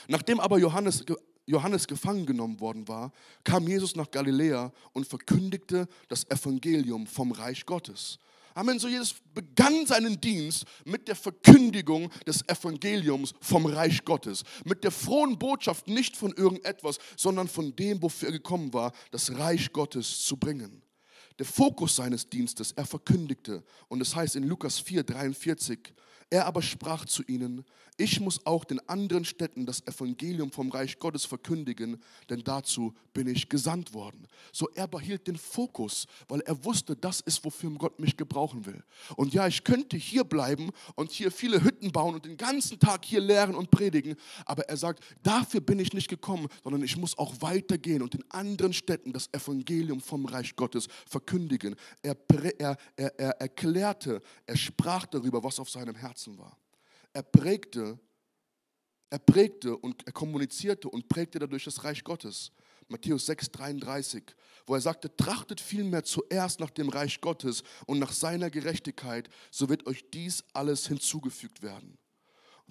Nachdem aber Johannes, Johannes gefangen genommen worden war, kam Jesus nach Galiläa und verkündigte das Evangelium vom Reich Gottes. Amen. So Jesus begann seinen Dienst mit der Verkündigung des Evangeliums vom Reich Gottes. Mit der frohen Botschaft nicht von irgendetwas, sondern von dem, wofür er gekommen war, das Reich Gottes zu bringen. Der Fokus seines Dienstes, er verkündigte, und es heißt in Lukas vier, dreiundvierzig, er aber sprach zu ihnen, ich muss auch den anderen Städten das Evangelium vom Reich Gottes verkündigen, denn dazu bin ich gesandt worden. So er behielt den Fokus, weil er wusste, das ist, wofür Gott mich gebrauchen will. Und ja, ich könnte hier bleiben und hier viele Hütten bauen und den ganzen Tag hier lehren und predigen, aber er sagt, dafür bin ich nicht gekommen, sondern ich muss auch weitergehen und den anderen Städten das Evangelium vom Reich Gottes verkündigen. Er, er, er, er erklärte, er sprach darüber, was auf seinem Herzen war. Er prägte, er prägte und er kommunizierte und prägte dadurch das Reich Gottes. Matthäus sechs, dreiunddreißig, wo er sagte, trachtet vielmehr zuerst nach dem Reich Gottes und nach seiner Gerechtigkeit, so wird euch dies alles hinzugefügt werden.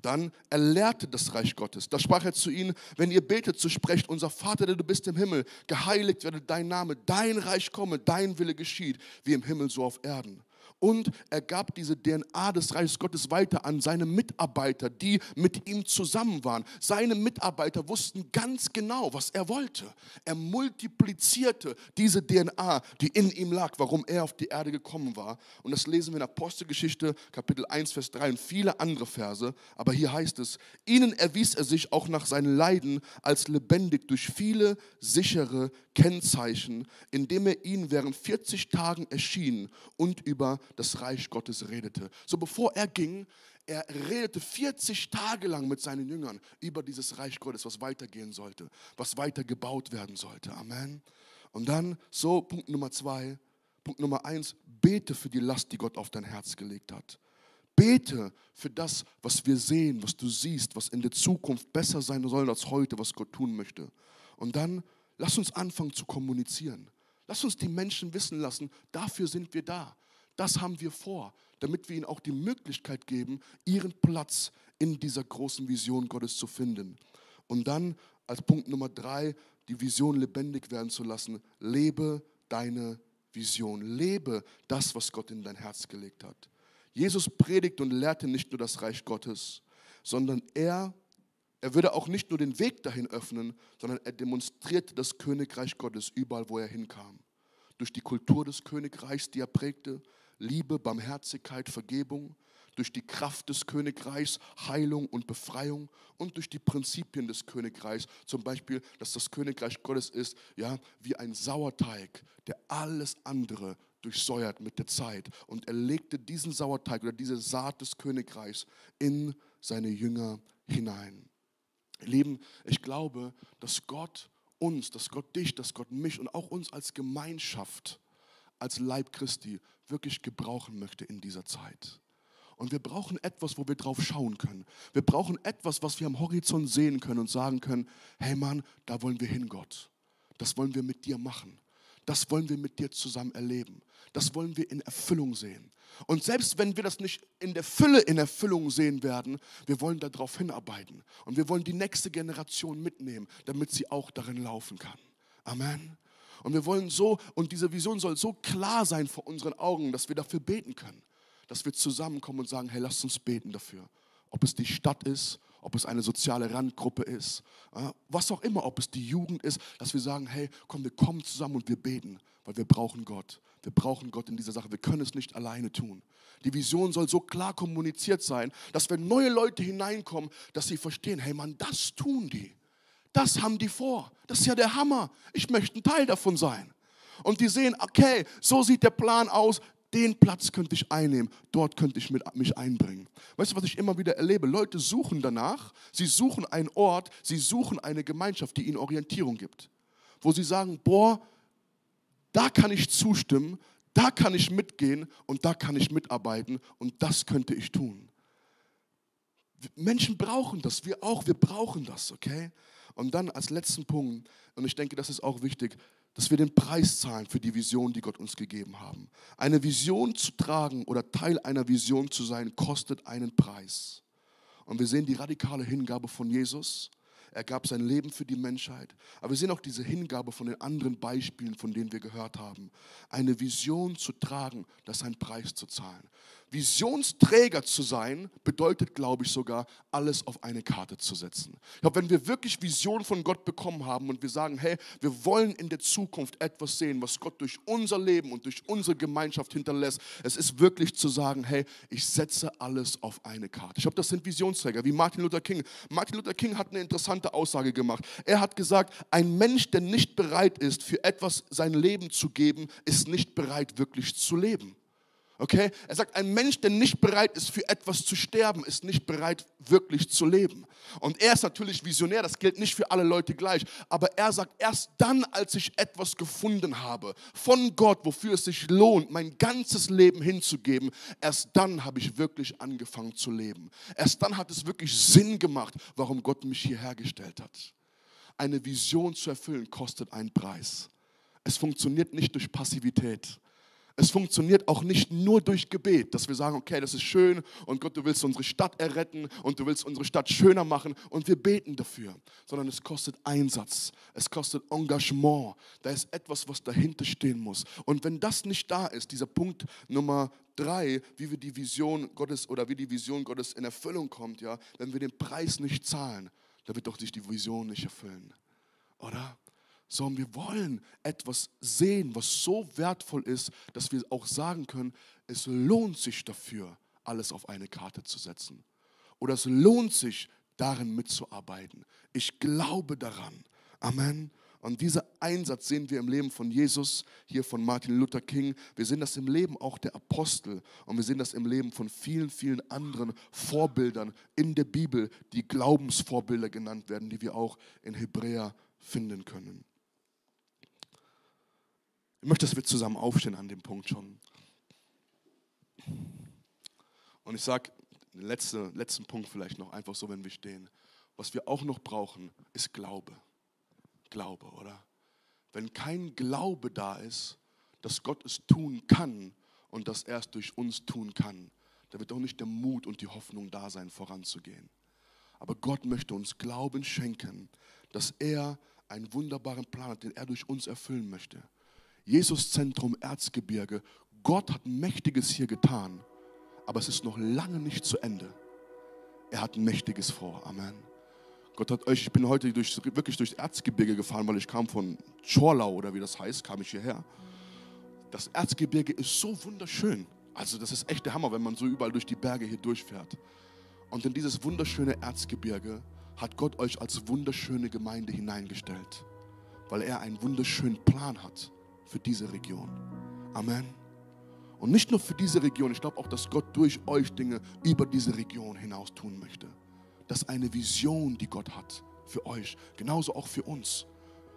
Dann, er lehrte das Reich Gottes. Da sprach er zu ihnen, wenn ihr betet, so sprecht, unser Vater, der du bist im Himmel, geheiligt werde dein Name, dein Reich komme, dein Wille geschieht, wie im Himmel so auf Erden. Und er gab diese D N A des Reiches Gottes weiter an seine Mitarbeiter, die mit ihm zusammen waren. Seine Mitarbeiter wussten ganz genau, was er wollte. Er multiplizierte diese D N A, die in ihm lag, warum er auf die Erde gekommen war. Und das lesen wir in Apostelgeschichte, Kapitel eins, Vers drei und viele andere Verse. Aber hier heißt es, ihnen erwies er sich auch nach seinen Leiden als lebendig durch viele sichere Kennzeichen, indem er ihnen während vierzig Tagen erschien und über das Reich Gottes redete. So bevor er ging, er redete vierzig Tage lang mit seinen Jüngern über dieses Reich Gottes, was weitergehen sollte, was weiter gebaut werden sollte. Amen. Und dann, so Punkt Nummer zwei, Punkt Nummer eins, bete für die Last, die Gott auf dein Herz gelegt hat. Bete für das, was wir sehen, was du siehst, was in der Zukunft besser sein soll als heute, was Gott tun möchte. Und dann, lass uns anfangen zu kommunizieren. Lass uns die Menschen wissen lassen, dafür sind wir da. Das haben wir vor, damit wir ihnen auch die Möglichkeit geben, ihren Platz in dieser großen Vision Gottes zu finden. Und dann, als Punkt Nummer drei, die Vision lebendig werden zu lassen. Lebe deine Vision. Lebe das, was Gott in dein Herz gelegt hat. Jesus predigte und lehrte nicht nur das Reich Gottes, sondern er, er würde auch nicht nur den Weg dahin öffnen, sondern er demonstrierte das Königreich Gottes überall, wo er hinkam. Durch die Kultur des Königreichs, die er prägte, Liebe, Barmherzigkeit, Vergebung, durch die Kraft des Königreichs, Heilung und Befreiung und durch die Prinzipien des Königreichs, zum Beispiel, dass das Königreich Gottes ist, ja, wie ein Sauerteig, der alles andere durchsäuert mit der Zeit. Und er legte diesen Sauerteig oder diese Saat des Königreichs in seine Jünger hinein. Ihr Lieben, ich glaube, dass Gott uns, dass Gott dich, dass Gott mich und auch uns als Gemeinschaft, als Leib Christi wirklich gebrauchen möchte in dieser Zeit. Und wir brauchen etwas, wo wir drauf schauen können. Wir brauchen etwas, was wir am Horizont sehen können und sagen können, hey Mann, da wollen wir hin, Gott. Das wollen wir mit dir machen. Das wollen wir mit dir zusammen erleben. Das wollen wir in Erfüllung sehen. Und selbst wenn wir das nicht in der Fülle in Erfüllung sehen werden, wir wollen darauf hinarbeiten. Und wir wollen die nächste Generation mitnehmen, damit sie auch darin laufen kann. Amen. Und wir wollen so, und diese Vision soll so klar sein vor unseren Augen, dass wir dafür beten können. Dass wir zusammenkommen und sagen, hey, lasst uns beten dafür. Ob es die Stadt ist, ob es eine soziale Randgruppe ist, was auch immer, ob es die Jugend ist, dass wir sagen, hey, komm, wir kommen zusammen und wir beten, weil wir brauchen Gott. Wir brauchen Gott in dieser Sache. Wir können es nicht alleine tun. Die Vision soll so klar kommuniziert sein, dass wenn neue Leute hineinkommen, dass sie verstehen, hey Mann, das tun die. Das haben die vor. Das ist ja der Hammer. Ich möchte ein Teil davon sein. Und die sehen, okay, so sieht der Plan aus. Den Platz könnte ich einnehmen, dort könnte ich mit, mich einbringen. Weißt du, was ich immer wieder erlebe? Leute suchen danach, sie suchen einen Ort, sie suchen eine Gemeinschaft, die ihnen Orientierung gibt. Wo sie sagen, boah, da kann ich zustimmen, da kann ich mitgehen und da kann ich mitarbeiten und das könnte ich tun. Menschen brauchen das, wir auch, wir brauchen das, okay? Und dann als letzten Punkt, und ich denke, das ist auch wichtig, dass wir den Preis zahlen für die Vision, die Gott uns gegeben haben. Eine Vision zu tragen oder Teil einer Vision zu sein, kostet einen Preis. Und wir sehen die radikale Hingabe von Jesus. Er gab sein Leben für die Menschheit. Aber wir sehen auch diese Hingabe von den anderen Beispielen, von denen wir gehört haben. Eine Vision zu tragen, das ist ein Preis zu zahlen. Visionsträger zu sein, bedeutet, glaube ich, sogar, alles auf eine Karte zu setzen. Ich glaube, wenn wir wirklich Vision von Gott bekommen haben und wir sagen, hey, wir wollen in der Zukunft etwas sehen, was Gott durch unser Leben und durch unsere Gemeinschaft hinterlässt, es ist wirklich zu sagen, hey, ich setze alles auf eine Karte. Ich glaube, das sind Visionsträger, wie Martin Luther King. Martin Luther King hat eine interessante Aussage gemacht. Er hat gesagt, ein Mensch, der nicht bereit ist, für etwas sein Leben zu geben, ist nicht bereit, wirklich zu leben. Okay? Er sagt, ein Mensch, der nicht bereit ist, für etwas zu sterben, ist nicht bereit, wirklich zu leben. Und er ist natürlich visionär, das gilt nicht für alle Leute gleich, aber er sagt, erst dann, als ich etwas gefunden habe, von Gott, wofür es sich lohnt, mein ganzes Leben hinzugeben, erst dann habe ich wirklich angefangen zu leben. Erst dann hat es wirklich Sinn gemacht, warum Gott mich hierher gestellt hat. Eine Vision zu erfüllen, kostet einen Preis. Es funktioniert nicht durch Passivität. Es funktioniert auch nicht nur durch Gebet, dass wir sagen, okay, das ist schön und Gott, du willst unsere Stadt erretten und du willst unsere Stadt schöner machen und wir beten dafür, sondern es kostet Einsatz, es kostet Engagement, da ist etwas, was dahinter stehen muss. Und wenn das nicht da ist, dieser Punkt Nummer drei, wie wir die Vision Gottes oder wie die Vision Gottes in Erfüllung kommt, ja, wenn wir den Preis nicht zahlen, dann wird doch sich die Vision nicht erfüllen, oder? Sondern wir wollen etwas sehen, was so wertvoll ist, dass wir auch sagen können, es lohnt sich dafür, alles auf eine Karte zu setzen. Oder es lohnt sich, darin mitzuarbeiten. Ich glaube daran. Amen. Und dieser Einsatz sehen wir im Leben von Jesus, hier von Martin Luther King. Wir sehen das im Leben auch der Apostel und wir sehen das im Leben von vielen, vielen anderen Vorbildern in der Bibel, die Glaubensvorbilder genannt werden, die wir auch in Hebräer finden können. Ich möchte, dass wir zusammen aufstehen an dem Punkt schon. Und ich sage, den letzten, letzten Punkt vielleicht noch, einfach so, wenn wir stehen. Was wir auch noch brauchen, ist Glaube. Glaube, oder? Wenn kein Glaube da ist, dass Gott es tun kann und dass er es durch uns tun kann, da wird auch nicht der Mut und die Hoffnung da sein, voranzugehen. Aber Gott möchte uns Glauben schenken, dass er einen wunderbaren Plan hat, den er durch uns erfüllen möchte. Jesus Zentrum Erzgebirge, Gott hat Mächtiges hier getan, aber es ist noch lange nicht zu Ende. Er hat Mächtiges vor. Amen. Gott hat euch, ich bin heute durch, wirklich durchs Erzgebirge gefahren, weil ich kam von Schorlau oder wie das heißt, kam ich hierher. Das Erzgebirge ist so wunderschön. Also das ist echt der Hammer, wenn man so überall durch die Berge hier durchfährt. Und in dieses wunderschöne Erzgebirge hat Gott euch als wunderschöne Gemeinde hineingestellt, weil er einen wunderschönen Plan hat für diese Region. Amen. Und nicht nur für diese Region, ich glaube auch, dass Gott durch euch Dinge über diese Region hinaus tun möchte. Das ist eine Vision, die Gott hat für euch, genauso auch für uns,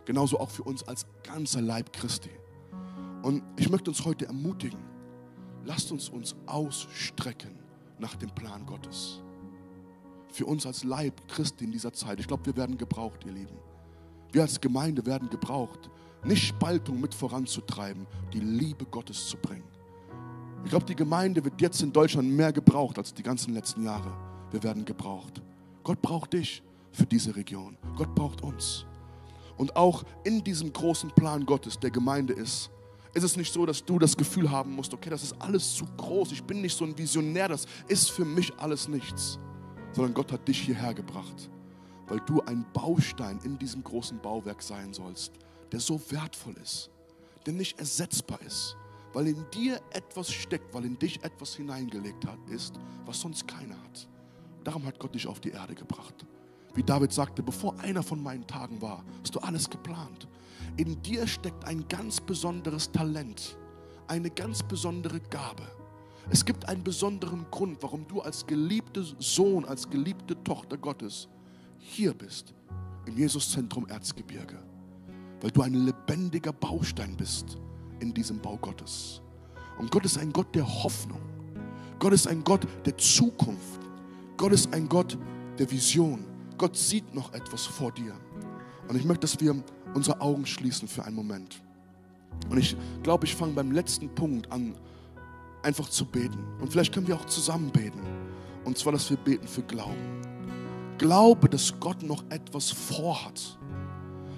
genauso auch für uns als ganzer Leib Christi. Und ich möchte uns heute ermutigen, lasst uns uns ausstrecken nach dem Plan Gottes. Für uns als Leib Christi in dieser Zeit. Ich glaube, wir werden gebraucht, ihr Lieben. Wir als Gemeinde werden gebraucht, nicht Spaltung mit voranzutreiben, die Liebe Gottes zu bringen. Ich glaube, die Gemeinde wird jetzt in Deutschland mehr gebraucht als die ganzen letzten Jahre. Wir werden gebraucht. Gott braucht dich für diese Region. Gott braucht uns. Und auch in diesem großen Plan Gottes, der Gemeinde ist, ist es nicht so, dass du das Gefühl haben musst, okay, das ist alles zu groß, ich bin nicht so ein Visionär, das ist für mich alles nichts. Sondern Gott hat dich hierher gebracht, weil du ein Baustein in diesem großen Bauwerk sein sollst, der so wertvoll ist, der nicht ersetzbar ist, weil in dir etwas steckt, weil in dich etwas hineingelegt hat, ist, was sonst keiner hat. Darum hat Gott dich auf die Erde gebracht. Wie David sagte, bevor einer von meinen Tagen war, hast du alles geplant. In dir steckt ein ganz besonderes Talent, eine ganz besondere Gabe. Es gibt einen besonderen Grund, warum du als geliebter Sohn, als geliebte Tochter Gottes hier bist, im Jesuszentrum Erzgebirge, weil du ein lebendiger Baustein bist in diesem Bau Gottes. Und Gott ist ein Gott der Hoffnung. Gott ist ein Gott der Zukunft. Gott ist ein Gott der Vision. Gott sieht noch etwas vor dir. Und ich möchte, dass wir unsere Augen schließen für einen Moment. Und ich glaube, ich fange beim letzten Punkt an, einfach zu beten. Und vielleicht können wir auch zusammen beten. Und zwar, dass wir beten für Glauben. Glaube, dass Gott noch etwas vorhat.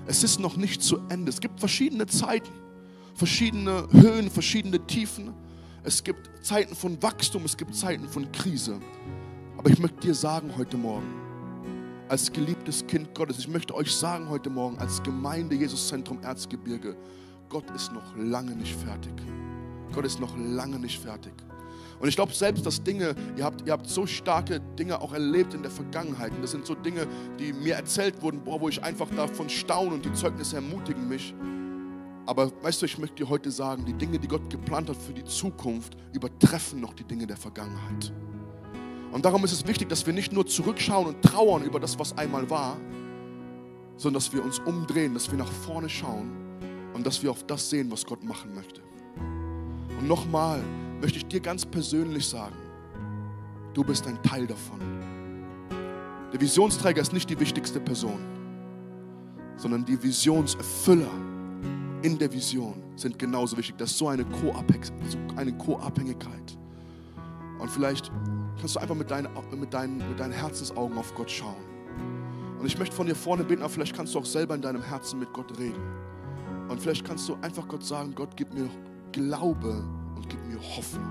Es ist noch nicht zu Ende. Es gibt verschiedene Zeiten, verschiedene Höhen, verschiedene Tiefen. Es gibt Zeiten von Wachstum, es gibt Zeiten von Krise. Aber ich möchte dir sagen heute Morgen, als geliebtes Kind Gottes, ich möchte euch sagen heute Morgen, als Gemeinde Jesus Zentrum Erzgebirge, Gott ist noch lange nicht fertig. Gott ist noch lange nicht fertig. Und ich glaube selbst, dass Dinge, ihr habt, ihr habt so starke Dinge auch erlebt in der Vergangenheit. Und das sind so Dinge, die mir erzählt wurden, boah, wo ich einfach davon staune und die Zeugnisse ermutigen mich. Aber weißt du, ich möchte dir heute sagen, die Dinge, die Gott geplant hat für die Zukunft, übertreffen noch die Dinge der Vergangenheit. Und darum ist es wichtig, dass wir nicht nur zurückschauen und trauern über das, was einmal war, sondern dass wir uns umdrehen, dass wir nach vorne schauen und dass wir auf das sehen, was Gott machen möchte. Und nochmal möchte ich dir ganz persönlich sagen, du bist ein Teil davon. Der Visionsträger ist nicht die wichtigste Person, sondern die Visionserfüller in der Vision sind genauso wichtig. Das ist so eine Co-Abhängigkeit. Und vielleicht kannst du einfach mit deinen, mit deinen, mit deinen Herzensaugen auf Gott schauen. Und ich möchte von dir vorne beten, aber vielleicht kannst du auch selber in deinem Herzen mit Gott reden. Und vielleicht kannst du einfach Gott sagen, Gott, gib mir Glaube und gib mir Hoffnung.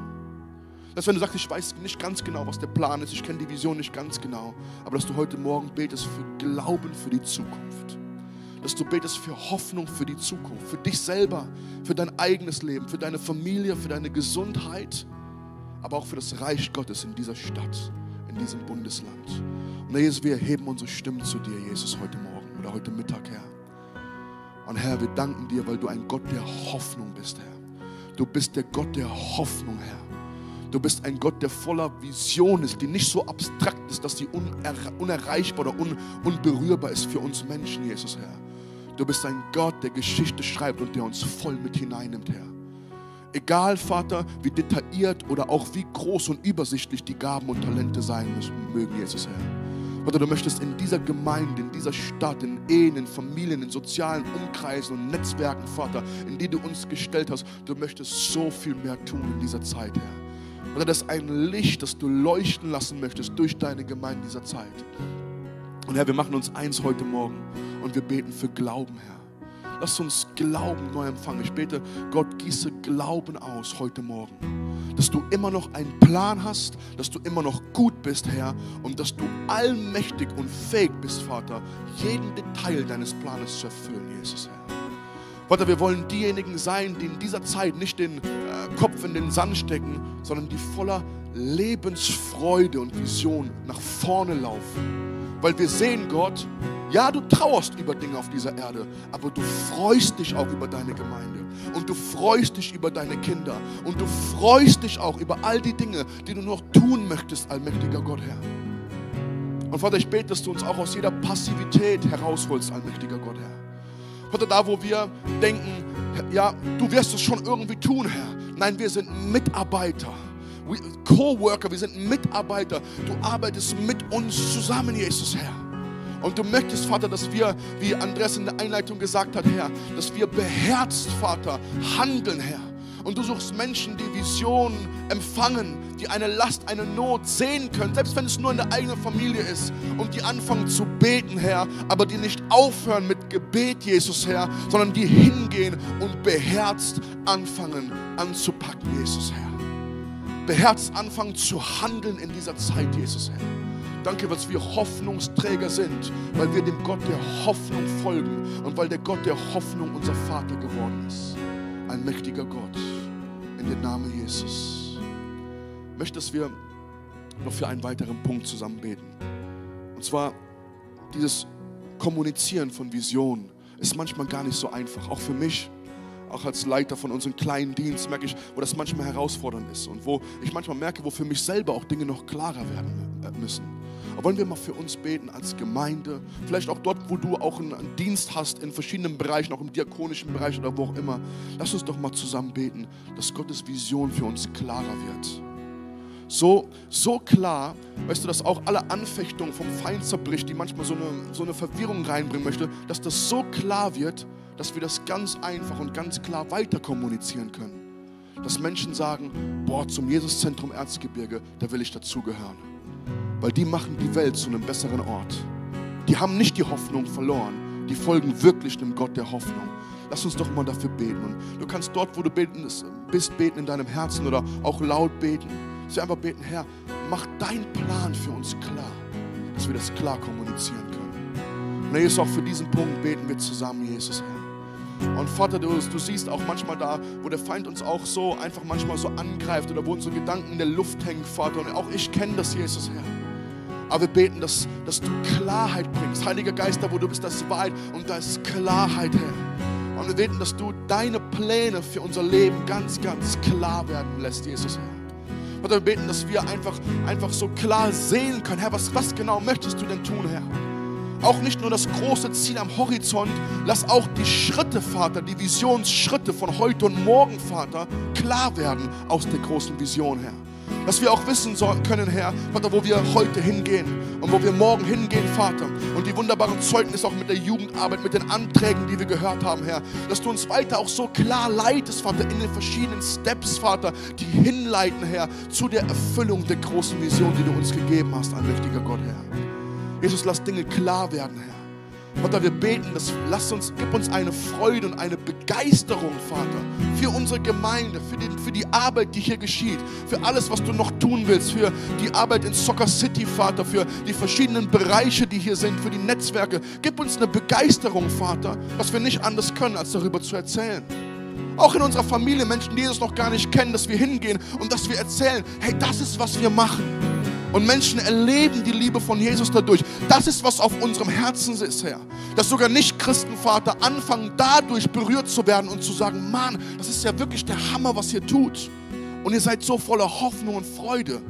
Dass wenn du sagst, ich weiß nicht ganz genau, was der Plan ist, ich kenne die Vision nicht ganz genau, aber dass du heute Morgen betest für Glauben für die Zukunft. Dass du betest für Hoffnung für die Zukunft, für dich selber, für dein eigenes Leben, für deine Familie, für deine Gesundheit, aber auch für das Reich Gottes in dieser Stadt, in diesem Bundesland. Und Herr Jesus, wir erheben unsere Stimmen zu dir, Jesus, heute Morgen oder heute Mittag, Herr. Und Herr, wir danken dir, weil du ein Gott der Hoffnung bist, Herr. Du bist der Gott der Hoffnung, Herr. Du bist ein Gott, der voller Vision ist, die nicht so abstrakt ist, dass sie uner unerreichbar oder un unberührbar ist für uns Menschen, Jesus, Herr. Du bist ein Gott, der Geschichte schreibt und der uns voll mit hineinnimmt, Herr. Egal, Vater, wie detailliert oder auch wie groß und übersichtlich die Gaben und Talente sein müssen, mögen, Jesus, Herr. Vater, du möchtest in dieser Gemeinde, in dieser Stadt, in Ehen, in Familien, in sozialen Umkreisen und Netzwerken, Vater, in die du uns gestellt hast, du möchtest so viel mehr tun in dieser Zeit, Herr. Oder das ist ein Licht, das du leuchten lassen möchtest durch deine Gemeinde dieser Zeit. Und Herr, wir machen uns eins heute Morgen und wir beten für Glauben, Herr. Lass uns Glauben neu empfangen. Ich bete, Gott, gieße Glauben aus heute Morgen. Dass du immer noch einen Plan hast, dass du immer noch gut bist, Herr. Und dass du allmächtig und fähig bist, Vater, jeden Detail deines Planes zu erfüllen, Jesus, Herr. Vater, wir wollen diejenigen sein, die in dieser Zeit nicht den äh, Kopf in den Sand stecken, sondern die voller Lebensfreude und Vision nach vorne laufen. Weil wir sehen, Gott, ja, du trauerst über Dinge auf dieser Erde, aber du freust dich auch über deine Gemeinde und du freust dich über deine Kinder und du freust dich auch über all die Dinge, die du noch tun möchtest, allmächtiger Gott, Herr. Und Vater, ich bete, dass du uns auch aus jeder Passivität herausholst, allmächtiger Gott, Herr. Vater, da wo wir denken, ja, du wirst es schon irgendwie tun, Herr. Nein, wir sind Mitarbeiter, Coworker, wir sind Mitarbeiter. Du arbeitest mit uns zusammen, Jesus, Herr. Und du möchtest, Vater, dass wir, wie Andreas in der Einleitung gesagt hat, Herr, dass wir beherzt, Vater, handeln, Herr. Und du suchst Menschen, die Visionen empfangen, die eine Last, eine Not sehen können, selbst wenn es nur in der eigenen Familie ist, und die anfangen zu beten, Herr, aber die nicht aufhören mit Gebet, Jesus, Herr, sondern die hingehen und beherzt anfangen anzupacken, Jesus, Herr. Beherzt anfangen zu handeln in dieser Zeit, Jesus, Herr. Danke, dass wir Hoffnungsträger sind, weil wir dem Gott der Hoffnung folgen und weil der Gott der Hoffnung unser Vater geworden ist. Ein mächtiger Gott, in den Namen Jesus. Ich möchte, dass wir noch für einen weiteren Punkt zusammen beten. Und zwar, dieses Kommunizieren von Visionen ist manchmal gar nicht so einfach. Auch für mich, auch als Leiter von unserem kleinen Dienst, merke ich, wo das manchmal herausfordernd ist. Und wo ich manchmal merke, wo für mich selber auch Dinge noch klarer werden müssen. Aber wollen wir mal für uns beten als Gemeinde, vielleicht auch dort, wo du auch einen Dienst hast, in verschiedenen Bereichen, auch im diakonischen Bereich oder wo auch immer. Lass uns doch mal zusammen beten, dass Gottes Vision für uns klarer wird. So, so klar, weißt du, dass auch alle Anfechtungen vom Feind zerbricht, die manchmal so eine, so eine Verwirrung reinbringen möchte, dass das so klar wird, dass wir das ganz einfach und ganz klar weiter kommunizieren können. Dass Menschen sagen, boah, zum Jesus Zentrum Erzgebirge, da will ich dazugehören. Weil die machen die Welt zu einem besseren Ort. Die haben nicht die Hoffnung verloren, die folgen wirklich dem Gott der Hoffnung. Lass uns doch mal dafür beten. Und du kannst dort, wo du beten bist, beten in deinem Herzen oder auch laut beten. Dass wir einfach beten, Herr, mach deinen Plan für uns klar, dass wir das klar kommunizieren können. Und Jesus, auch für diesen Punkt beten wir zusammen, Jesus, Herr. Und Vater, du, du siehst auch manchmal da, wo der Feind uns auch so einfach manchmal so angreift oder wo unsere Gedanken in der Luft hängen, Vater. Und auch ich kenne das, Jesus, Herr. Aber wir beten, dass, dass du Klarheit bringst. Heiliger Geist, da wo du bist, das ist Wahrheit und da ist Klarheit, Herr. Und wir beten, dass du deine Pläne für unser Leben ganz, ganz klar werden lässt, Jesus, Herr. Vater, wir beten, dass wir einfach, einfach so klar sehen können. Herr, was, was genau möchtest du denn tun, Herr? Auch nicht nur das große Ziel am Horizont, lass auch die Schritte, Vater, die Visionsschritte von heute und morgen, Vater, klar werden aus der großen Vision, Herr. Dass wir auch wissen können, Herr, Vater, wo wir heute hingehen und wo wir morgen hingehen, Vater. Und die wunderbaren Zeugnisse auch mit der Jugendarbeit, mit den Anträgen, die wir gehört haben, Herr. Dass du uns weiter auch so klar leitest, Vater, in den verschiedenen Steps, Vater, die hinleiten, Herr, zu der Erfüllung der großen Vision, die du uns gegeben hast, allmächtiger Gott, Herr. Jesus, lass Dinge klar werden, Herr. Vater, wir beten, das, lass uns, gib uns eine Freude und eine Begeisterung, Vater, für unsere Gemeinde, für, den, für die Arbeit, die hier geschieht, für alles, was du noch tun willst, für die Arbeit in Soccer City, Vater, für die verschiedenen Bereiche, die hier sind, für die Netzwerke. Gib uns eine Begeisterung, Vater, dass wir nicht anders können, als darüber zu erzählen. Auch in unserer Familie, Menschen, die Jesus noch gar nicht kennen, dass wir hingehen und dass wir erzählen, hey, das ist, was wir machen. Und Menschen erleben die Liebe von Jesus dadurch. Das ist, was auf unserem Herzen ist, Herr. Dass sogar Nicht-Christen, Vater, anfangen, dadurch berührt zu werden und zu sagen, Mann, das ist ja wirklich der Hammer, was ihr tut. Und ihr seid so voller Hoffnung und Freude.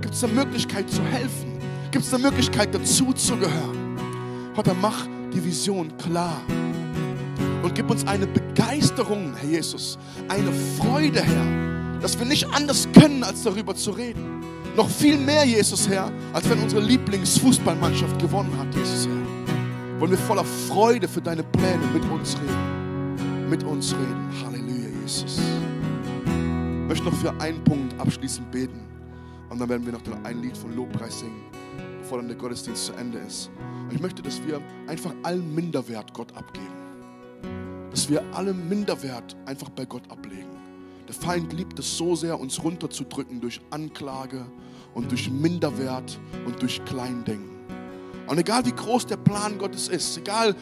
Gibt es eine Möglichkeit zu helfen? Gibt es eine Möglichkeit, dazu zu gehören? Vater, mach die Vision klar. Und gib uns eine Begeisterung, Herr Jesus, eine Freude, Herr, dass wir nicht anders können, als darüber zu reden. Noch viel mehr, Jesus, Herr, als wenn unsere Lieblingsfußballmannschaft gewonnen hat, Jesus, Herr. Wollen wir voller Freude für deine Pläne mit uns reden. Mit uns reden. Halleluja, Jesus. Ich möchte noch für einen Punkt abschließend beten. Und dann werden wir noch ein Lied von Lobpreis singen, bevor dann der Gottesdienst zu Ende ist. Und ich möchte, dass wir einfach allen Minderwert Gott abgeben. Dass wir alle Minderwert einfach bei Gott ablegen. Der Feind liebt es so sehr, uns runterzudrücken durch Anklage und durch Minderwert und durch Kleindenken. Und egal wie groß der Plan Gottes ist, egal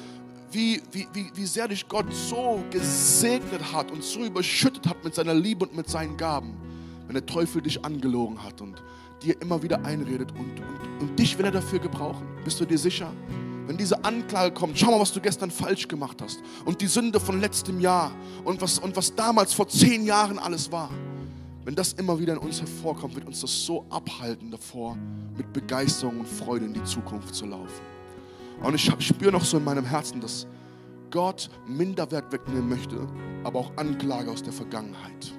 wie, wie, wie, wie sehr dich Gott so gesegnet hat und so überschüttet hat mit seiner Liebe und mit seinen Gaben, wenn der Teufel dich angelogen hat und dir immer wieder einredet und, und, und dich will er dafür gebrauchen, bist du dir sicher? Wenn diese Anklage kommt, schau mal, was du gestern falsch gemacht hast. Und die Sünde von letztem Jahr und was, und was damals vor zehn Jahren alles war. Wenn das immer wieder in uns hervorkommt, wird uns das so abhalten davor, mit Begeisterung und Freude in die Zukunft zu laufen. Und ich, ich spüre noch so in meinem Herzen, dass Gott Minderwert wegnehmen möchte, aber auch Anklage aus der Vergangenheit.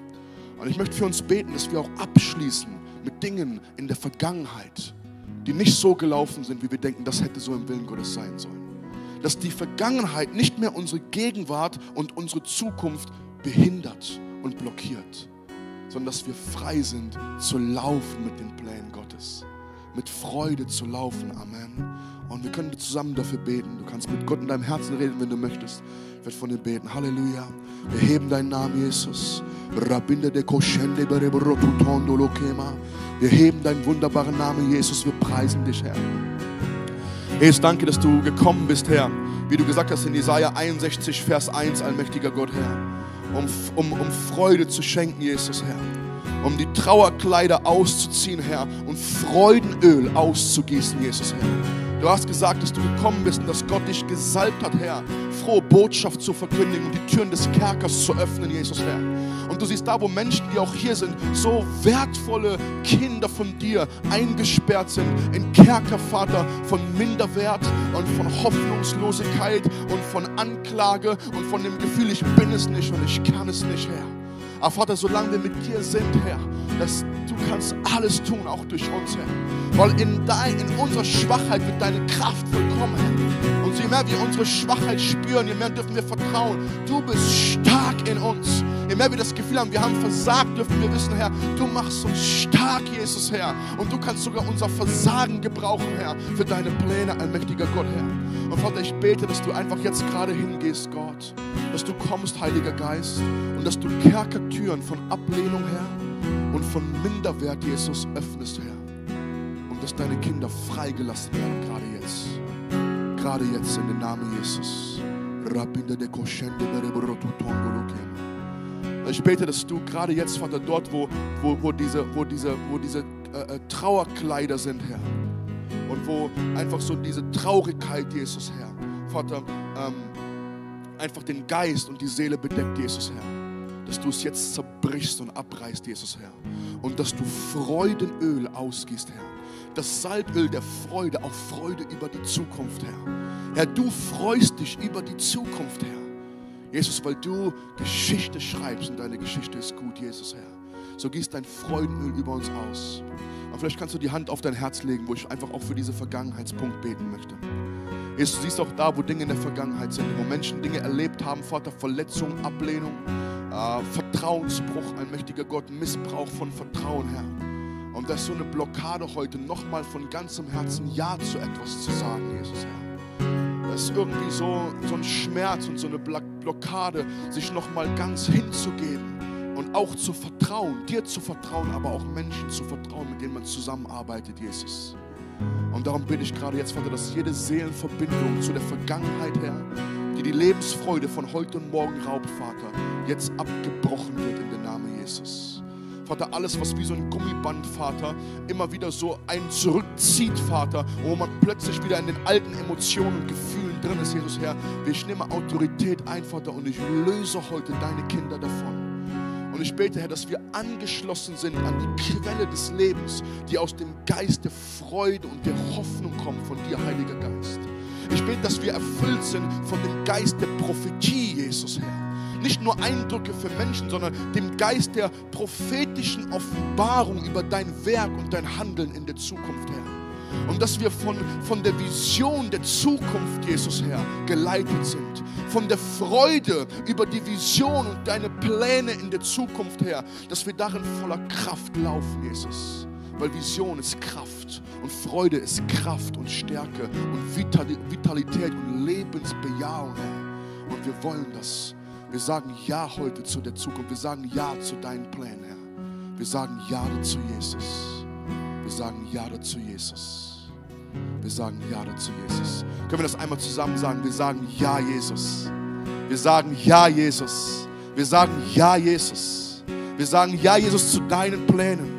Und ich möchte für uns beten, dass wir auch abschließen mit Dingen in der Vergangenheit, die nicht so gelaufen sind, wie wir denken, das hätte so im Willen Gottes sein sollen. Dass die Vergangenheit nicht mehr unsere Gegenwart und unsere Zukunft behindert und blockiert, sondern dass wir frei sind, zu laufen mit den Plänen Gottes. Mit Freude zu laufen, Amen. Und wir können zusammen dafür beten. Du kannst mit Gott in deinem Herzen reden, wenn du möchtest. Ich werde von dir beten. Halleluja. Wir heben deinen Namen, Jesus. Wir heben deinen wunderbaren Namen, Jesus. Wir preisen dich, Herr. Jesus, danke, dass du gekommen bist, Herr. Wie du gesagt hast in Jesaja einundsechzig, Vers eins, allmächtiger Gott, Herr. Um, um, um Freude zu schenken, Jesus, Herr. Um die Trauerkleider auszuziehen, Herr. Und Freudenöl auszugießen, Jesus, Herr. Du hast gesagt, dass du gekommen bist und dass Gott dich gesalbt hat, Herr, frohe Botschaft zu verkündigen und die Türen des Kerkers zu öffnen, Jesus, Herr. Und du siehst da, wo Menschen, die auch hier sind, so wertvolle Kinder von dir eingesperrt sind, in Kerker, Vater, von Minderwert und von Hoffnungslosigkeit und von Anklage und von dem Gefühl, ich bin es nicht und ich kann es nicht, Herr. Aber Vater, solange wir mit dir sind, Herr, dass du kannst alles tun, auch durch uns, Herr. Weil in, dein, in unserer Schwachheit wird deine Kraft vollkommen, Herr. Und je mehr wir unsere Schwachheit spüren, je mehr dürfen wir vertrauen. Du bist stark in uns. Je mehr wir das Gefühl haben, wir haben versagt, dürfen wir wissen, Herr, du machst uns stark, Jesus, Herr. Und du kannst sogar unser Versagen gebrauchen, Herr, für deine Pläne, allmächtiger Gott, Herr. Und Vater, ich bete, dass du einfach jetzt gerade hingehst, Gott. Dass du kommst, Heiliger Geist. Und dass du Kerkertüren von Ablehnung, Herr, und von Minderwert, Jesus, öffnest, Herr. Und dass deine Kinder freigelassen werden, gerade jetzt. Gerade jetzt, in den Namen Jesus. Ich bete, dass du gerade jetzt, Vater, dort, wo, wo, wo diese, wo diese, wo diese äh, Trauerkleider sind, Herr, und wo einfach so diese Traurigkeit, Jesus, Herr, Vater, ähm, einfach den Geist und die Seele bedeckt, Jesus, Herr, dass du es jetzt zerbrichst und abreißt, Jesus, Herr, und dass du Freudenöl ausgießt, Herr, das Salböl der Freude, auch Freude über die Zukunft, Herr. Herr, du freust dich über die Zukunft, Herr. Jesus, weil du Geschichte schreibst und deine Geschichte ist gut, Jesus, Herr. so gießt dein Freudenöl über uns aus. Und vielleicht kannst du die Hand auf dein Herz legen, wo ich einfach auch für diesen Vergangenheitspunkt beten möchte. Jesus, du siehst auch da, wo Dinge in der Vergangenheit sind, wo Menschen Dinge erlebt haben, Vater, Verletzung, Ablehnung, äh, Vertrauensbruch, allmächtiger Gott, Missbrauch von Vertrauen, Herr. Und das ist so eine Blockade heute, nochmal von ganzem Herzen Ja zu etwas zu sagen, Jesus, Herr. Das ist irgendwie so, so ein Schmerz und so eine Blockade, sich nochmal ganz hinzugeben und auch zu vertrauen, dir zu vertrauen, aber auch Menschen zu vertrauen, mit denen man zusammenarbeitet, Jesus. Und darum bitte ich gerade jetzt, Vater, dass jede Seelenverbindung zu der Vergangenheit, Herr, die die Lebensfreude von heute und morgen raubt, Vater, jetzt abgebrochen wird in den Namen Jesus. Vater, alles, was wie so ein Gummiband, Vater, immer wieder so einen zurückzieht, Vater, wo man plötzlich wieder in den alten Emotionen und Gefühlen drin ist, Jesus, Herr, ich nehme Autorität ein, Vater, und ich löse heute deine Kinder davon. Und ich bete, Herr, dass wir angeschlossen sind an die Quelle des Lebens, die aus dem Geist der Freude und der Hoffnung kommt von dir, Heiliger Geist. Ich bete, dass wir erfüllt sind von dem Geist der Prophetie, Jesus, Herr. Nicht nur Eindrücke für Menschen, sondern dem Geist der prophetischen Offenbarung über dein Werk und dein Handeln in der Zukunft, Herr. Und dass wir von, von der Vision der Zukunft, Jesus, Herr, geleitet sind. Von der Freude über die Vision und deine Pläne in der Zukunft, Herr, dass wir darin voller Kraft laufen, Jesus. Weil Vision ist Kraft und Freude ist Kraft und Stärke und Vitalität und Lebensbejahung, Herr. Und wir wollen das. Wir sagen Ja heute zu der Zukunft. Wir sagen Ja zu deinen Plänen, Herr. Wir sagen Ja dazu, Jesus. Wir sagen Ja dazu, Jesus. Wir sagen Ja dazu, Jesus. Können wir das einmal zusammen sagen? Wir sagen Ja, Jesus. Wir sagen Ja, Jesus. Wir sagen Ja, Jesus. Wir sagen Ja, Jesus, zu deinen Plänen.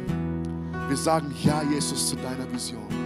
Wir sagen Ja, Jesus, zu deiner Vision.